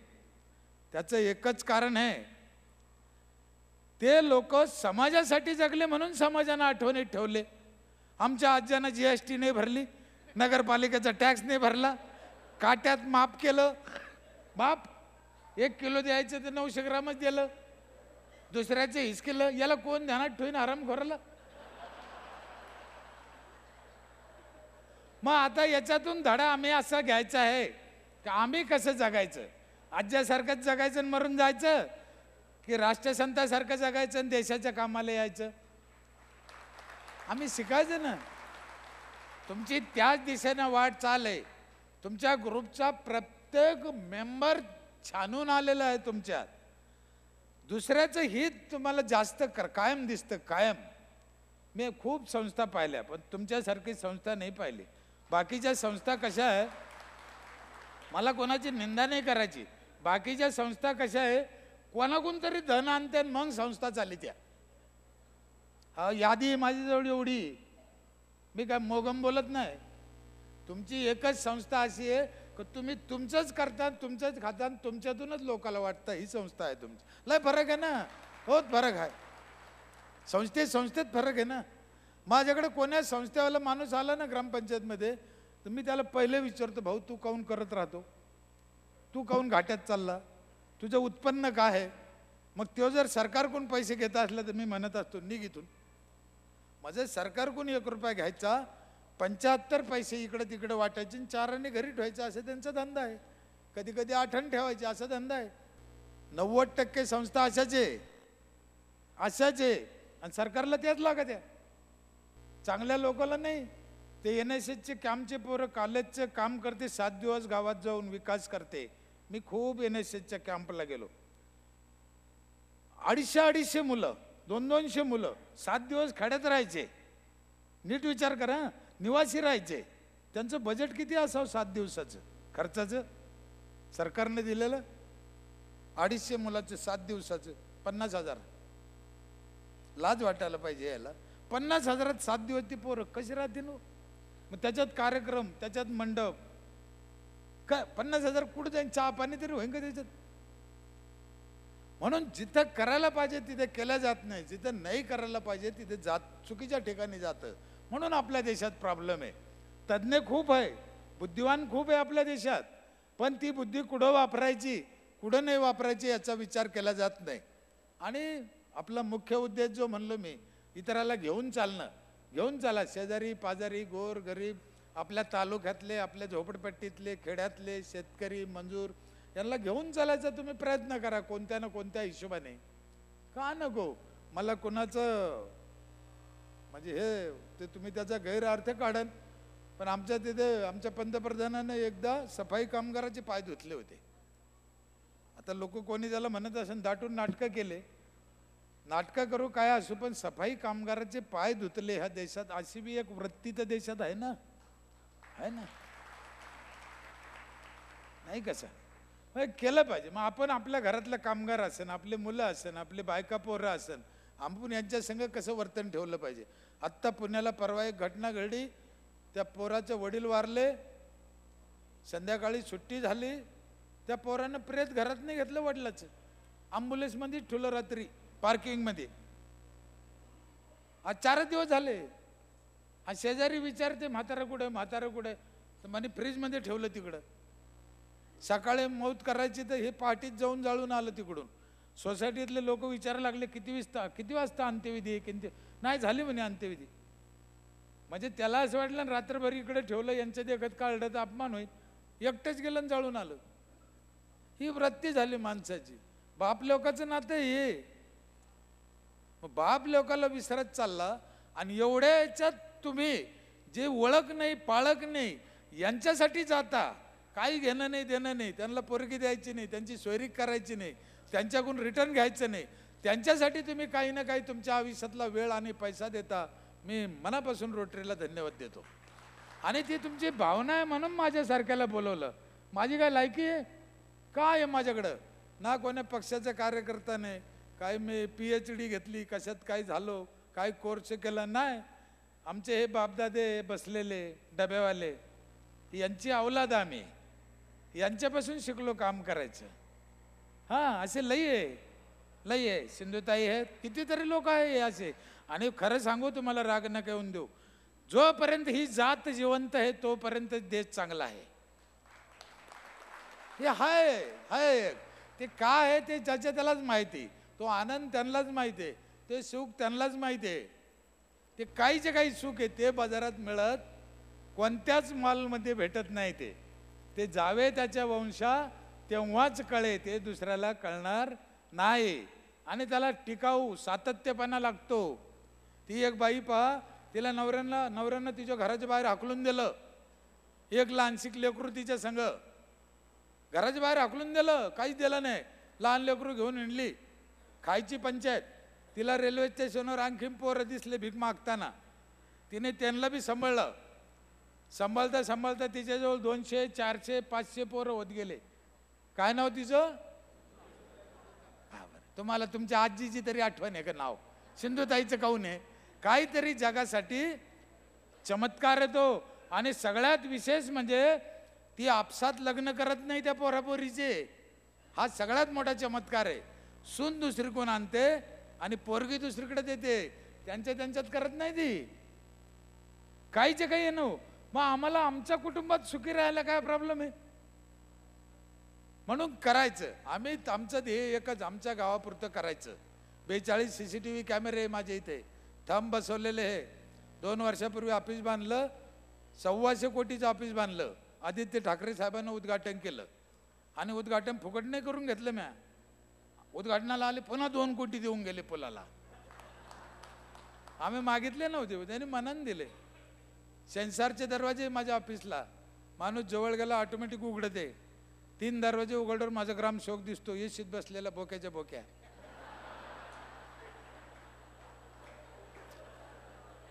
त्याचं एकच कारण आहे, ते लोक समाजासाठी जगले म्हणून समाजानं आठवणीत ठेवले. आमच्या आज्यानं GST नाही भरली, नगरपालिकेचा टॅक्स नाही भरला, काट्यात माफ केलं. बाप 1 किलो द्यायचं तर 900 ग्रामच दिलं, दुसऱ्याचं हिसकेलं. याला कोण ध्यानात ठेवीन आरामखोराला? मग आता याच्यातून धडा आम्ही असा घ्यायचा आहे की आम्ही कसं जगायचं, आज्यासारखंच जगायचं आणि मरून जायचं की राष्ट्रसंतासारखं जगायचं आणि देशाच्या कामाला यायचं. आम्ही शिकायचं ना, तुमची त्याच दिशेनं वाट चालली. तुमच्या ग्रुपचा प्रत्येक मेंबर छानून आलेला आहे तुमच्यात. दुसऱ्याचं हित तुम्हाला जास्त कायम दिसतं, कायम. मी खूप संस्था पाहिल्या पण तुमच्यासारखी संस्था नाही पाहिली. बाकीच्या संस्था कशा आहे, मला कोणाची निंदा नाही करायची, बाकीच्या संस्था कशा आहे कोणाकून तरी धन आणते मग संस्था चालत्या. हा यादी माझ्याजवळ एवढी, मी काय मोगम बोलत नाही. तुमची एकच संस्था अशी आहे की तुम्ही तुमचंच करता, तुमचंच खाता, तुमच्यातूनच लोकाला वाटतं ही संस्था आहे तुमची. लय फरक आहे ना, होत फरक आहे, संस्थेत फरक आहे ना. माझ्याकडे कोण्या संस्थेवाला माणूस आला ना ग्रामपंचायतमध्ये तर मी त्याला पहिले विचारतो, भाऊ तू काऊन करत राहतो, तू काऊन घाट्यात चालला, तुझं उत्पन्न काय आहे? मग तो जर सरकारकडून पैसे घेता असला तर मी म्हणत असतो निघ इथून. माझं सरकारकडून 1 रुपया घ्यायचा, 75 पैसे इकडं तिकडं वाटायचे, 4 आणे घरी ठेवायचं, असं त्यांचा धंदा आहे. कधी कधी 8 आणे ठेवायचे असा धंदा आहे. 90% संस्था अशाच आहे आणि सरकारला त्याच लागत आहे, चांगल्या लोकाला नाही. ते NSSचे कॅम्पचे पोरं कॉलेजचं काम करते, 7 दिवस गावात जाऊन विकास करते. मी खूप NSSच्या कॅम्पला गेलो, 250-250 मुलं, 200-200 मुलं 7 दिवस खेड्यात राहायचे. नीट विचार करा, निवासी राहायचे. त्यांचं बजेट किती असावं 7 दिवसाचं खर्चाचं सरकारने दिलेलं? 250 मुलाचं 7 दिवसाचं 50,000. लाज वाटायला पाहिजे याला. 50,000 7 दिवस ती पोरं कशी राहतील? मग त्याच्यात कार्यक्रम, त्याच्यात मंडप, काय 50,000 कुठं जाईल? चहा पाणी तरी होईल का त्याच्यात? म्हणून जिथं करायला पाहिजे तिथे केलं जात नाही, जिथं नाही करायला पाहिजे तिथे चुकीच्या ठिकाणी जातं. म्हणून आपल्या देशात प्रॉब्लेम आहे. तज्ज्ञ खूप आहे, बुद्धिवान खूप आहे आपल्या देशात, पण ती बुद्धी कुठं वापरायची कुठं नाही वापरायची याचा विचार केला जात नाही. आणि आपला मुख्य उद्देश जो म्हणलो मी, इतराला घेऊन चालणं. घेऊन चाला, शेजारी पाजारी गोर गरीब, आपल्या तालुक्यातले, आपल्या झोपडपट्टीतले, खेड्यातले शेतकरी मजूर यांना घेऊन चालायचा तुम्ही प्रयत्न करा कोणत्या ना कोणत्या हिशोबाने. का नको मला कोणाचं म्हणजे हे ते तुम्ही त्याचा गैरअर्थ काढाल, पण आमच्या तिथे आमच्या पंतप्रधानानं एकदा सफाई कामगाराचे पाय धुतले होते. आता लोक कोणी त्याला म्हणत असेल दाटून नाटकं केले, नाटकं करू काय असू, पण सफाई कामगाराचे पाय धुतले ह्या देशात अशी बी एक वृत्ती तर देशात आहे ना, आहे ना? नाही कसं मग केलं पाहिजे. मग आपण आपल्या घरातला कामगार असेल, आपले मुलं असेल, आपले बायका पोरं असेल, आपण यांच्या संग कसं वर्तन ठेवलं पाहिजे. आत्ता पुण्याला परवा एक घटना घडली, त्या पोराचे वडील वारले, संध्याकाळी सुट्टी झाली, त्या पोरानं प्रेत घरात नाही घेतलं वडिलाचं, ॲम्ब्युलन्समध्ये ठुलं रात्री पार्किंगमध्ये. आज 4 दिवस झाले. आज शेजारी विचारते म्हातारा कुठे, म्हातारा कुठे, तर म्हणे फ्रीजमध्ये ठेवलं तिकडं. सकाळी मौत करायची तर हे पार्टीत जाऊन जाळून आलं तिकडून. सोसायटीतले लोक विचारायला लागले किती वाजता अंत्यविधी, किती नाही झाली म्हणे अंत्यविधी. म्हणजे त्याला असं वाटलं रात्रभर इकडे ठेवलं, यांच्या देखत काढलं तर अपमान होईल, एकटेच गेलं जाळून आलं, ही वृत्ती झाली माणसाची। बाप लोकाचं नातं हे, बाप लोकाला विसरत चालला आणि एवढ्या याच्यात तुम्ही जे ओळख नाही पाळक नाही यांच्यासाठी जाता, काही घेणं नाही देणं नाही, त्यांना पोरगी द्यायची नाही, त्यांची सोयरीक करायची नाही, त्यांच्याकडून रिटर्न घ्यायचं नाही, त्यांच्यासाठी तुम्ही काही ना काही तुमच्या आयुष्यातला वेळ आणि पैसा देता। मी मनापासून रोटरीला धन्यवाद देतो आणि ती तुमची भावना आहे म्हणून माझ्यासारख्याला बोलवलं। माझी काय लायकी आहे काय आहे माझ्याकडं? ना कोण्या पक्षाचा कार्यकर्ता नाही, काय मी PhD घेतली, कशात काय झालो, काय कोर्स केला नाही। आमचे हे बापदादे बसलेले डबेवाले यांची औलाद आम्ही, यांच्यापासून शिकलो काम करायचं। हां असे लई आहे लई आहे, सिंधुताई आहेत, कितीतरी लोक आहे असे। आणि खरं सांगू तुम्हाला, राग नका येऊन देऊ, जोपर्यंत ही जात जिवंत आहे तोपर्यंत देश चांगला आहे। हे हाय हाय ते काय आहे ते ज्याच्या त्यालाच माहिती, तो आनंद त्यांनाच माहिती आहे, ते सुख त्यांनालाच माहिती आहे। ते काहीचे काही सुख आहे ते बाजारात मिळत कोणत्याच मालमध्ये भेटत नाही, ते जावे त्याच्या वंशा तेव्हाच कळे, ते दुसऱ्याला कळणार नाही। आणि त्याला टिकाऊ सातत्यपणा लागतो। ती एक बाई पहा, तिला नवऱ्यानं तिच्या घराच्या बाहेर हाकलून दिलं, एक लहानशिक लेकरू तिच्या संग घराच्या बाहेर हाकलून दिलं, काहीच दिलं नाही, लहान लेकरू घेऊन हिंडली, खायची पंचायत। तिला रेल्वे स्टेशनवर आणखी पोरं दिसले भीक मागताना, तिने त्यांना बी सांभाळलं, सांभाळता सांभाळता तिच्याजवळ 200, 400, 500 पोरं होत गेले। काय नाव तिचं? तुम्हाला तुमच्या आजीची तरी आठवण आहे का नाव? सिंधुताईचं काऊन आहे? काहीतरी जगासाठी चमत्कार येतो। आणि सगळ्यात विशेष म्हणजे ती आपसात लग्न करत नाही त्या पोरापोरीचे, हा सगळ्यात मोठा चमत्कार आहे। सून दुसरी कोण आणते आणि पोरगी दुसरीकडे देते, त्यांच्या त्यांच्यात करत नाही ती, काहीचे काही येणो। मग आम्हाला आमच्या कुटुंबात सुखी राहायला काय प्रॉब्लेम आहे? म्हणून करायचं, आम्ही आमचं ध्येय एकच, आमच्या गावापुरतं करायचं। 42 CCTV कॅमेरे माझ्या इथे थंब बसवलेले आहे। 2 वर्षापूर्वी ऑफिस बांधलं, 125 कोटीचं ऑफिस बांधलं, आदित्य ठाकरे साहेबांना उद्घाटन केलं आणि उद्घाटन फुकट नाही करून घेतलं म्या, उद्घाटनाला आले पुन्हा 2 कोटी देऊन गेले पुलाला। आम्ही मागितले नव्हते, त्यांनी मनानं दिले। सेन्सरचे दरवाजे माझ्या ऑफिसला, माणूस जवळ गेला ऑटोमॅटिक उघडते, 3 दरवाजे उघडल्यावर माझा ग्रामसेवक दिसतो, येशीत बसलेला बोक्याच्या बोक्या,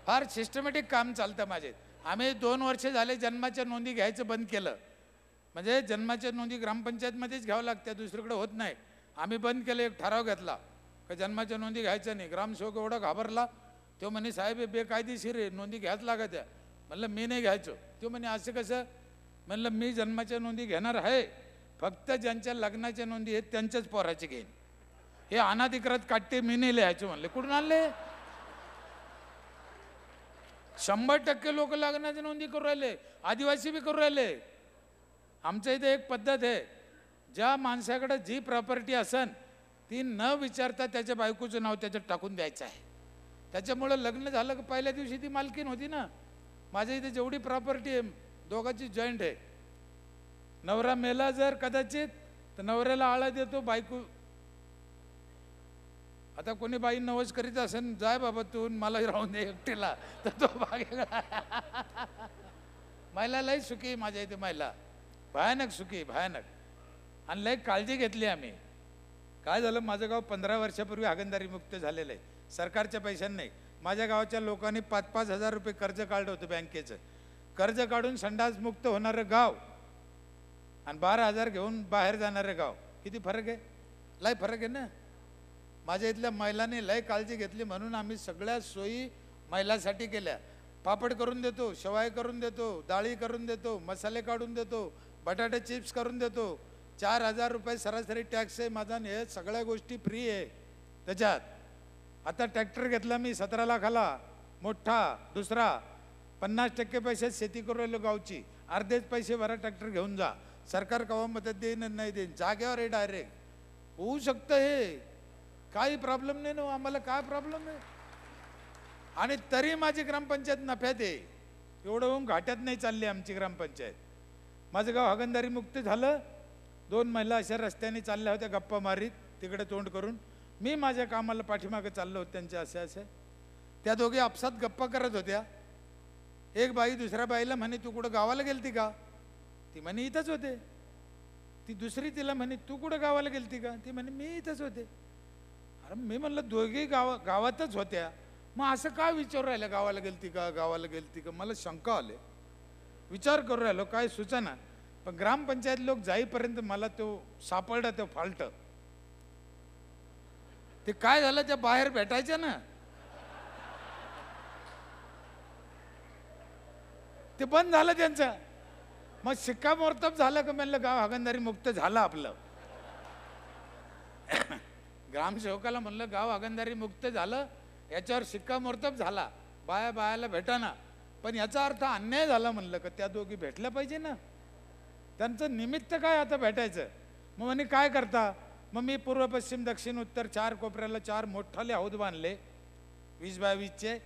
फार सिस्टमॅटिक काम चालतं माझे। आम्ही 2 वर्ष झाले जन्माच्या नोंदी घ्यायचं बंद केलं, म्हणजे जन्माच्या नोंदी ग्रामपंचायतमध्येच घ्यावं लागत्या, दुसरीकडे होत नाही। आम्ही बंद केलं, एक ठराव घेतला का जन्माच्या नोंदी घ्यायच्या नाही। ग्रामसेवक एवढा घाबरला, तो म्हणे साहेब हे बेकायदेशीर आहे, नोंदी घ्यायच लागत आहे। म्हणलं मी नाही घ्यायचो। तो म्हणे असं कसं? म्हणलं मी जन्माच्या नोंदी घेणार आहे, फक्त ज्यांच्या लग्नाच्या नोंदी आहेत त्यांच्याच पोराचे घेईन। हे अनाधिकृत काट्टे मी नाही लिहायचो। म्हणले कुठून आणले? 100% लोक लग्नाच्या नोंदी करू राहिले, आदिवासी बी करू राहिले। आमच्या इथे एक पद्धत आहे, ज्या माणसाकडे जी प्रॉपर्टी असन ती न विचारता त्याच्या बायकोचं नाव त्याच्यात टाकून द्यायचं आहे। त्याच्यामुळं लग्न झालं की पहिल्या दिवशी ती मालकीन होती ना। माझ्या इथे जेवढी प्रॉपर्टी आहे दोघांची जॉईंट आहे। नवरा मेला जर कदाचित तर नवऱ्याला आळा देतो बायको, आता कोणी बाई नवस करीत असेल, जाय बाबा तू मला राहून दे एकटीला, तर तो बागेला महिला लई सुखी माझ्या इथे, महिला भयानक सुखी भयानक। आणि लई काळजी घेतली आम्ही। काय झालं, माझं गाव 15 वर्षापूर्वी हागणदारी मुक्त झालेलं आहे, सरकारच्या पैशांनी। माझ्या गावाच्या लोकांनी 5-5 हजार रुपये कर्ज काढलं होतं बँकेचं, कर्ज काढून संडासमुक्त होणारं गाव आणि 12 हजार घेऊन बाहेर जाणारं गाव, किती फरक आहे? लय फरक आहे ना। माझ्या इथल्या महिलांनी लय काळजी घेतली, म्हणून आम्ही सगळ्या सोयी महिलांसाठी केल्या। पापड करून देतो, शेवाय करून देतो, डाळी करून देतो, मसाले काढून देतो, बटाटे चिप्स करून देतो। 4,000 रुपये सरासरी टॅक्स आहे माझा, हे सगळ्या गोष्टी फ्री आहे त्याच्यात। आता ट्रॅक्टर घेतला मी 17 लाखाला मोठा, दुसरा 50% पैसे शेती करू राहिलो गावची, अर्धेच पैसे भरा ट्रॅक्टर घेऊन जा, सरकार कवा मदत देईन नाही देईन, जागेवर आहे डायरेक्ट, होऊ शकतं हे, काही प्रॉब्लेम नाही ना। आम्हाला काय प्रॉब्लेम आहे? आणि तरी माझी ग्रामपंचायत नफ्यात आहे, एवढं होऊन घाट्यात नाही चालली आमची ग्रामपंचायत। माझं गाव हगणदारी मुक्त झालं। दोन महिला अशा रस्त्याने चालल्या होत्या गप्पा मारीत तिकडे तोंड करून, मी माझ्या कामाला पाठीमागे चाललो होतो त्यांच्या असे। त्या दोघी आपसात गप्पा करत होत्या, एक बाई दुसऱ्या बाईला म्हणे तू कुठं गावाला गेलती का? ती म्हणे इथंच होते। ती दुसरी तिला म्हणे तू कुठं गावाला गेलती का? ती म्हणे मी इथंच होते। अरे मी म्हणलं दोघी गावातच होत्या, मग असं का विचारू राहिलं गावाला गेलती का गावाला गेलती का? मला शंका आले, विचार करू राहिलो काय सूचना, पण ग्रामपंचायत लोक जाईपर्यंत मला तो सापडला तो फाल्ट। ते काय झालं त्या बाहेर भेटायचं ना ते बंद झालं त्यांचं, मग शिक्कामोर्तब झालं का म्हणलं गाव हगणदारी मुक्त झालं आपलं। ग्रामसेवकाला म्हणलं गाव हगणदारी मुक्त झालं याच्यावर शिक्कामोर्तब झाला, बाया बायाला भेटाना, पण याचा अर्थ अन्याय झाला म्हणलं का त्या दोघी भेटल्या पाहिजे ना, त्यांचं निमित्त काय आता भेटायचं? मग म्हणे काय करता? मग मी पूर्व पश्चिम दक्षिण उत्तर चार कोपऱ्याला चार मोठाले हौद बांधले 20x20चे,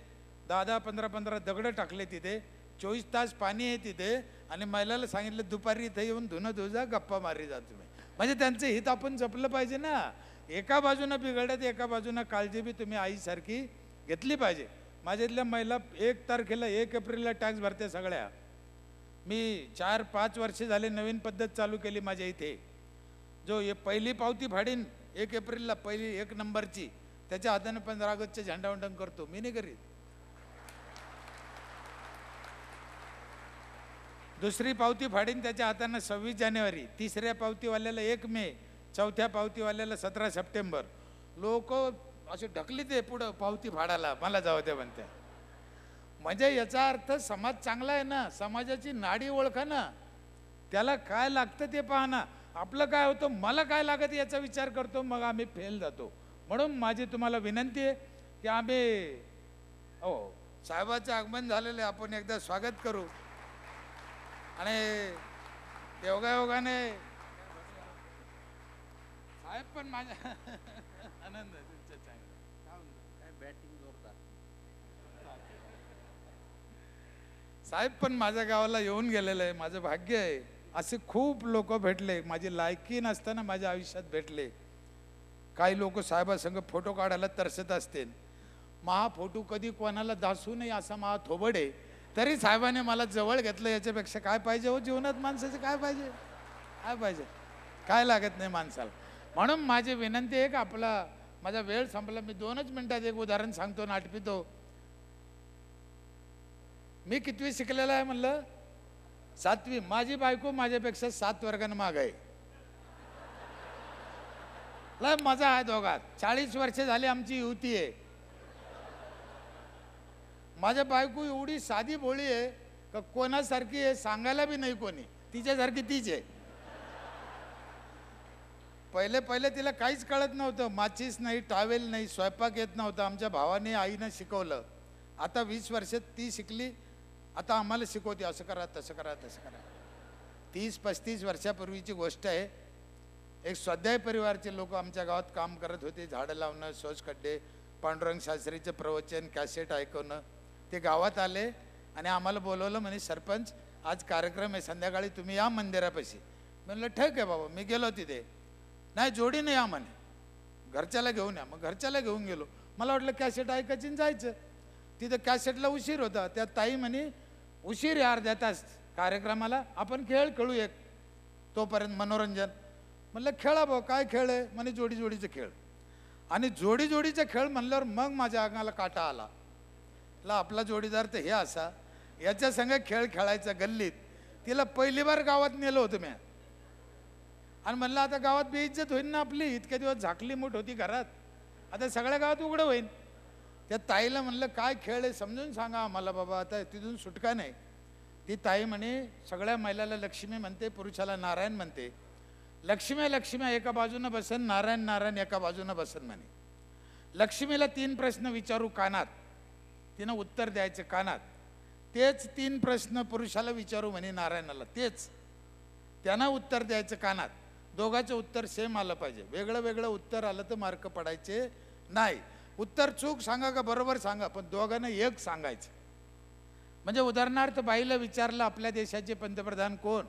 10-10, 15-15 दगडं टाकले तिथे, 24 तास पाणी आहे तिथे, आणि महिलाला सांगितलं दुपारी इथे येऊन धुणं धुजा गप्पा मारी जा तुम्ही, म्हणजे त्यांचं हित आपण जपलं पाहिजे ना। एका बाजूनं बिघडत एका बाजूनं काळजी बी तुम्ही आईसारखी घेतली पाहिजे। माझ्यातल्या महिला 1 तारखेला 1 एप्रिलला टॅक्स भरते सगळ्या, मी 4-5 वर्षे झाले नवीन पद्धत चालू केली माझ्या इथे, जो ये पहिली पावती फाडीन 1 एप्रिलला पहिली 1 नंबरची त्याच्या हाताने 15 ऑगस्टचे झेंडावंदन करतो, मी नाही करीत। दुसरी पावती फाडीन त्याच्या हाताने 26 जानेवारी, तिसऱ्या पावतीवाल्याला 1 मे, चौथ्या पावतीवाल्याला 17 सप्टेंबर, लोक असे ढकली ते पुढं पावती फाडायला मला जाऊ दे म्हणते। म्हणजे याचा अर्थ समाज चांगला आहे ना, समाजाची नाडी ओळखा ना, त्याला काय लागतं ते पहा ना, आपलं काय होतं मला काय लागतं याचा विचार करतो मग आम्ही फेल जातो। म्हणून माझी तुम्हाला विनंती आहे की आम्ही हो साहेबाचं आगमन झालेलं आहे, आपण एकदा स्वागत करू, आणि योगायोगाने साहेब पण माझ्या आनंद साहेब पण माझ्या गावाला येऊन गेलेलं आहे, माझं भाग्य आहे। असे खूप लोक भेटले माझी लायकी नसताना माझ्या आयुष्यात भेटले, काही लोक साहेबासंग फोटो काढायला तरसत असतील, महा फोटो कधी कोणाला दासू नये असा महा थोबड आहे, तरी साहेबाने मला जवळ घेतलं, याच्यापेक्षा काय पाहिजे हो जीवनात? माणसाचं काय पाहिजे? काय पाहिजे? काय लागत नाही माणसाला। म्हणून माझी विनंती आहे की आपला माझा वेळ संपला, मी 2च मिनिटात एक उदाहरण सांगतो ना आठवतो। मी कितवी शिकलेला आहे म्हणलं? 7वी। माझी बायको माझ्यापेक्षा 7 वर्गानं माग आहे, लय मजा आहे दोघात। 40 वर्षे झाली आमची युती आहे, माझ्या बायको एवढी साधी भोळी आहे का कोणासारखी आहे सांगायला बी नाही कोणी, तिच्यासारखी तीच आहे। पहिले पहिले तिला काहीच कळत नव्हतं, माचीस नाही टॉवेल नाही स्वयंपाक येत नव्हता, आमच्या भावाने आईनं शिकवलं, आता 20 वर्षात ती शिकली, आता आम्हाला शिकवते असं करा तसं करा तसं करा। 30-35 वर्षापूर्वीची गोष्ट आहे, एक स्वाध्याय परिवारचे लोक आमच्या गावात काम करत होते, झाडं लावणं शोषखड्डे पांडुरंग शास्त्रीचं प्रवचन कॅसेट ऐकवणं, ते गावात आले आणि आम्हाला बोलवलं, म्हणे सरपंच आज कार्यक्रम आहे संध्याकाळी तुम्ही या मंदिरापाशी। म्हणलं ठीक आहे बाबा, मी गेलो तिथे, नाही जोडीने या म्हणे घरच्याला घेऊन या, मग घरच्याला घेऊन गेलो, मला वाटलं कॅसेट ऐकायची जायचं, तिथं कॅसेटला उशीर होता, त्या ताई म्हणे उशीर यार देतास कार्यक्रमाला, आपण खेळ खेळू एक तोपर्यंत मनोरंजन। म्हणलं खेळा भाऊ, काय खेळ आहे? म्हणे जोडी जोडीचा खेळ। आणि जोडी जोडीचा खेळ म्हणल्यावर मग माझ्या अंगाला काटा आला, ला आपला जोडीदार तर हे असा, याच्या संग खेळ खेळायचा गल्लीत। तिला पहिली बार गावात नेलं होतं मी, आणि म्हणलं आता गावात बेइज्जत होईल ना आपली, इतके दिवस झाकली मूठ होती घरात, आता सगळ्या गावात उघडं होईल। त्या ताईला म्हणलं काय खेळ आहे समजून सांगा आम्हाला बाबा, आता तिथून सुटका नाही। ती ताई म्हणे सगळ्या महिलाला लक्ष्मी म्हणते, पुरुषाला नारायण म्हणते, लक्ष्मी लक्ष्मी एका बाजूनं बसन, नारायण नारायण एका बाजूनं बसन म्हणे। लक्ष्मीला 3 प्रश्न विचारू कानात, तिनं उत्तर द्यायचं कानात, तेच 3 प्रश्न पुरुषाला विचारू म्हणे नारायणाला, तेच त्यांना उत्तर द्यायचं कानात, दोघांचं उत्तर सेम आलं पाहिजे, वेगळं वेगळं उत्तर आलं तर मार्क पडायचे नाही। उत्तर चूक सांगा का बरोबर सांगा, पण दोघांना एक सांगायचं। म्हणजे उदाहरणार्थ बाईला विचारलं आपल्या देशाचे पंतप्रधान कोण,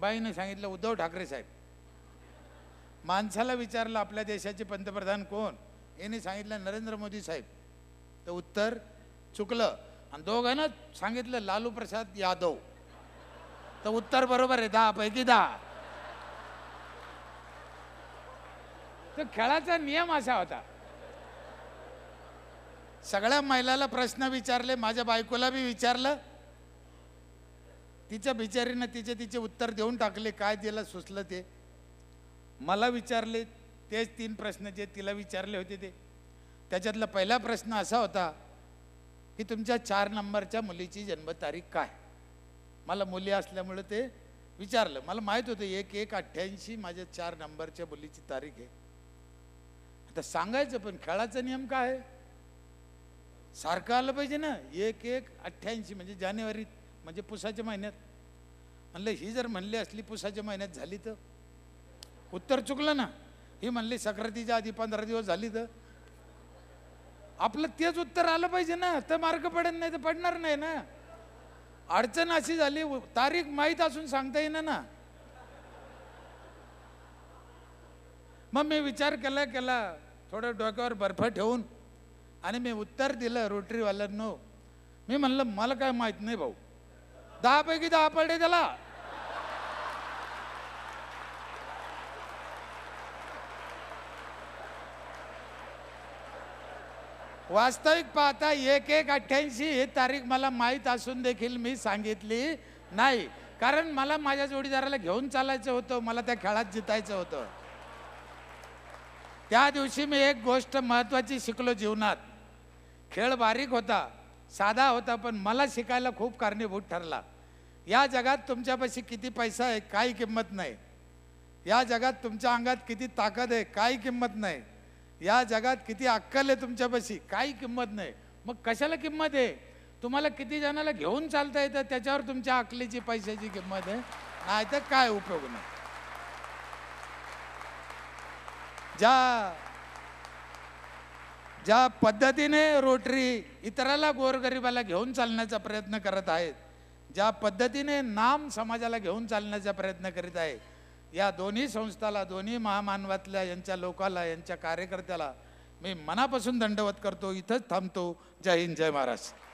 बाईने सांगितलं उद्धव ठाकरे साहेब. माणसाला विचारलं आपल्या देशाचे पंतप्रधान कोण, याने सांगितलं नरेंद्र मोदी साहेब. तर उत्तर चुकलं. आणि दोघांना सांगितलं लालू प्रसाद यादव, तर उत्तर बरोबर आहे 10 पैकी 10. तर खेळाचा नियम असा होता. सगळ्या महिलाला प्रश्न विचारले, माझ्या बायकोला भी विचारलं, तिच्या बिचारीनं तिचे उत्तर देऊन टाकले, काय दिलं सुचलं ते. मला विचारले तेच 3 प्रश्न जे तिला विचारले होते ते. त्याच्यातला पहिला प्रश्न असा होता की तुमच्या 4 नंबरच्या मुलीची जन्मतारीख काय. मला मुली असल्यामुळे ते विचारलं. मला माहीत होतं 11-88 माझ्या 4 नंबरच्या मुलीची तारीख आहे. आता सांगायचं पण खेळाचा नियम काय आहे, सारखं आलं पाहिजे ना. 11-88 म्हणजे जानेवारी म्हणजे पुसाच्या महिन्यात. म्हणलं ही जर म्हणली असली पुसाच्या महिन्यात झाली तर उत्तर चुकलं ना. ही म्हणली संक्रांतीच्या आधी 15 दिवस झाली तर आपलं तेच उत्तर आलं पाहिजे ना, तर मार्क पडत नाही तर पडणार नाही ना. अडचण अशी झाली तारीख माहीत असून सांगता येईना ना. मग मी विचार केला थोडं डोक्यावर बर्फ ठेवून आणि मी उत्तर दिलं रोटरीवाल्यांनो. मी म्हणलं मला काय माहीत नाही भाऊ, 10 पैकी 10 पडले त्याला. वास्तविक पाहता 11-88 ही तारीख मला माहीत असून देखील मी सांगितली नाही, कारण मला माझ्या जोडीदाराला घेऊन चालायचं होतं, मला त्या खेळात जितायचं होतं. त्या दिवशी मी एक गोष्ट महत्त्वाची शिकलो जीवनात. खेळ बारीक होता, साधा होता, पण मला शिकायला खूप कारणीभूत ठरला. या जगात तुमच्यापाशी किती पैसा आहे काही किंमत नाही. या जगात तुमच्या अंगात किती ताकद आहे काही किंमत नाही. या जगात किती अक्कल आहे तुमच्यापाशी काही किंमत नाही. मग कशाला किंमत आहे? तुम्हाला किती जणाला घेऊन चालता येतं त्याच्यावर तुमच्या अक्कलीची पैशाची किंमत आहे, नाही तर काय उपयोग नाही. ज्या ज्या पद्धतीने रोटरी इतराला गोरगरिबाला घेऊन चालण्याचा प्रयत्न करत आहेत, ज्या पद्धतीने नाम समाजाला घेऊन चालण्याचा प्रयत्न करीत आहे, या दोन्ही संस्थाला, दोन्ही महामानवातल्या यांच्या लोकाला, यांच्या कार्यकर्त्याला मी मनापासून दंडवत करतो. इथंच थांबतो. जय हिंद, जय महाराष्ट्र.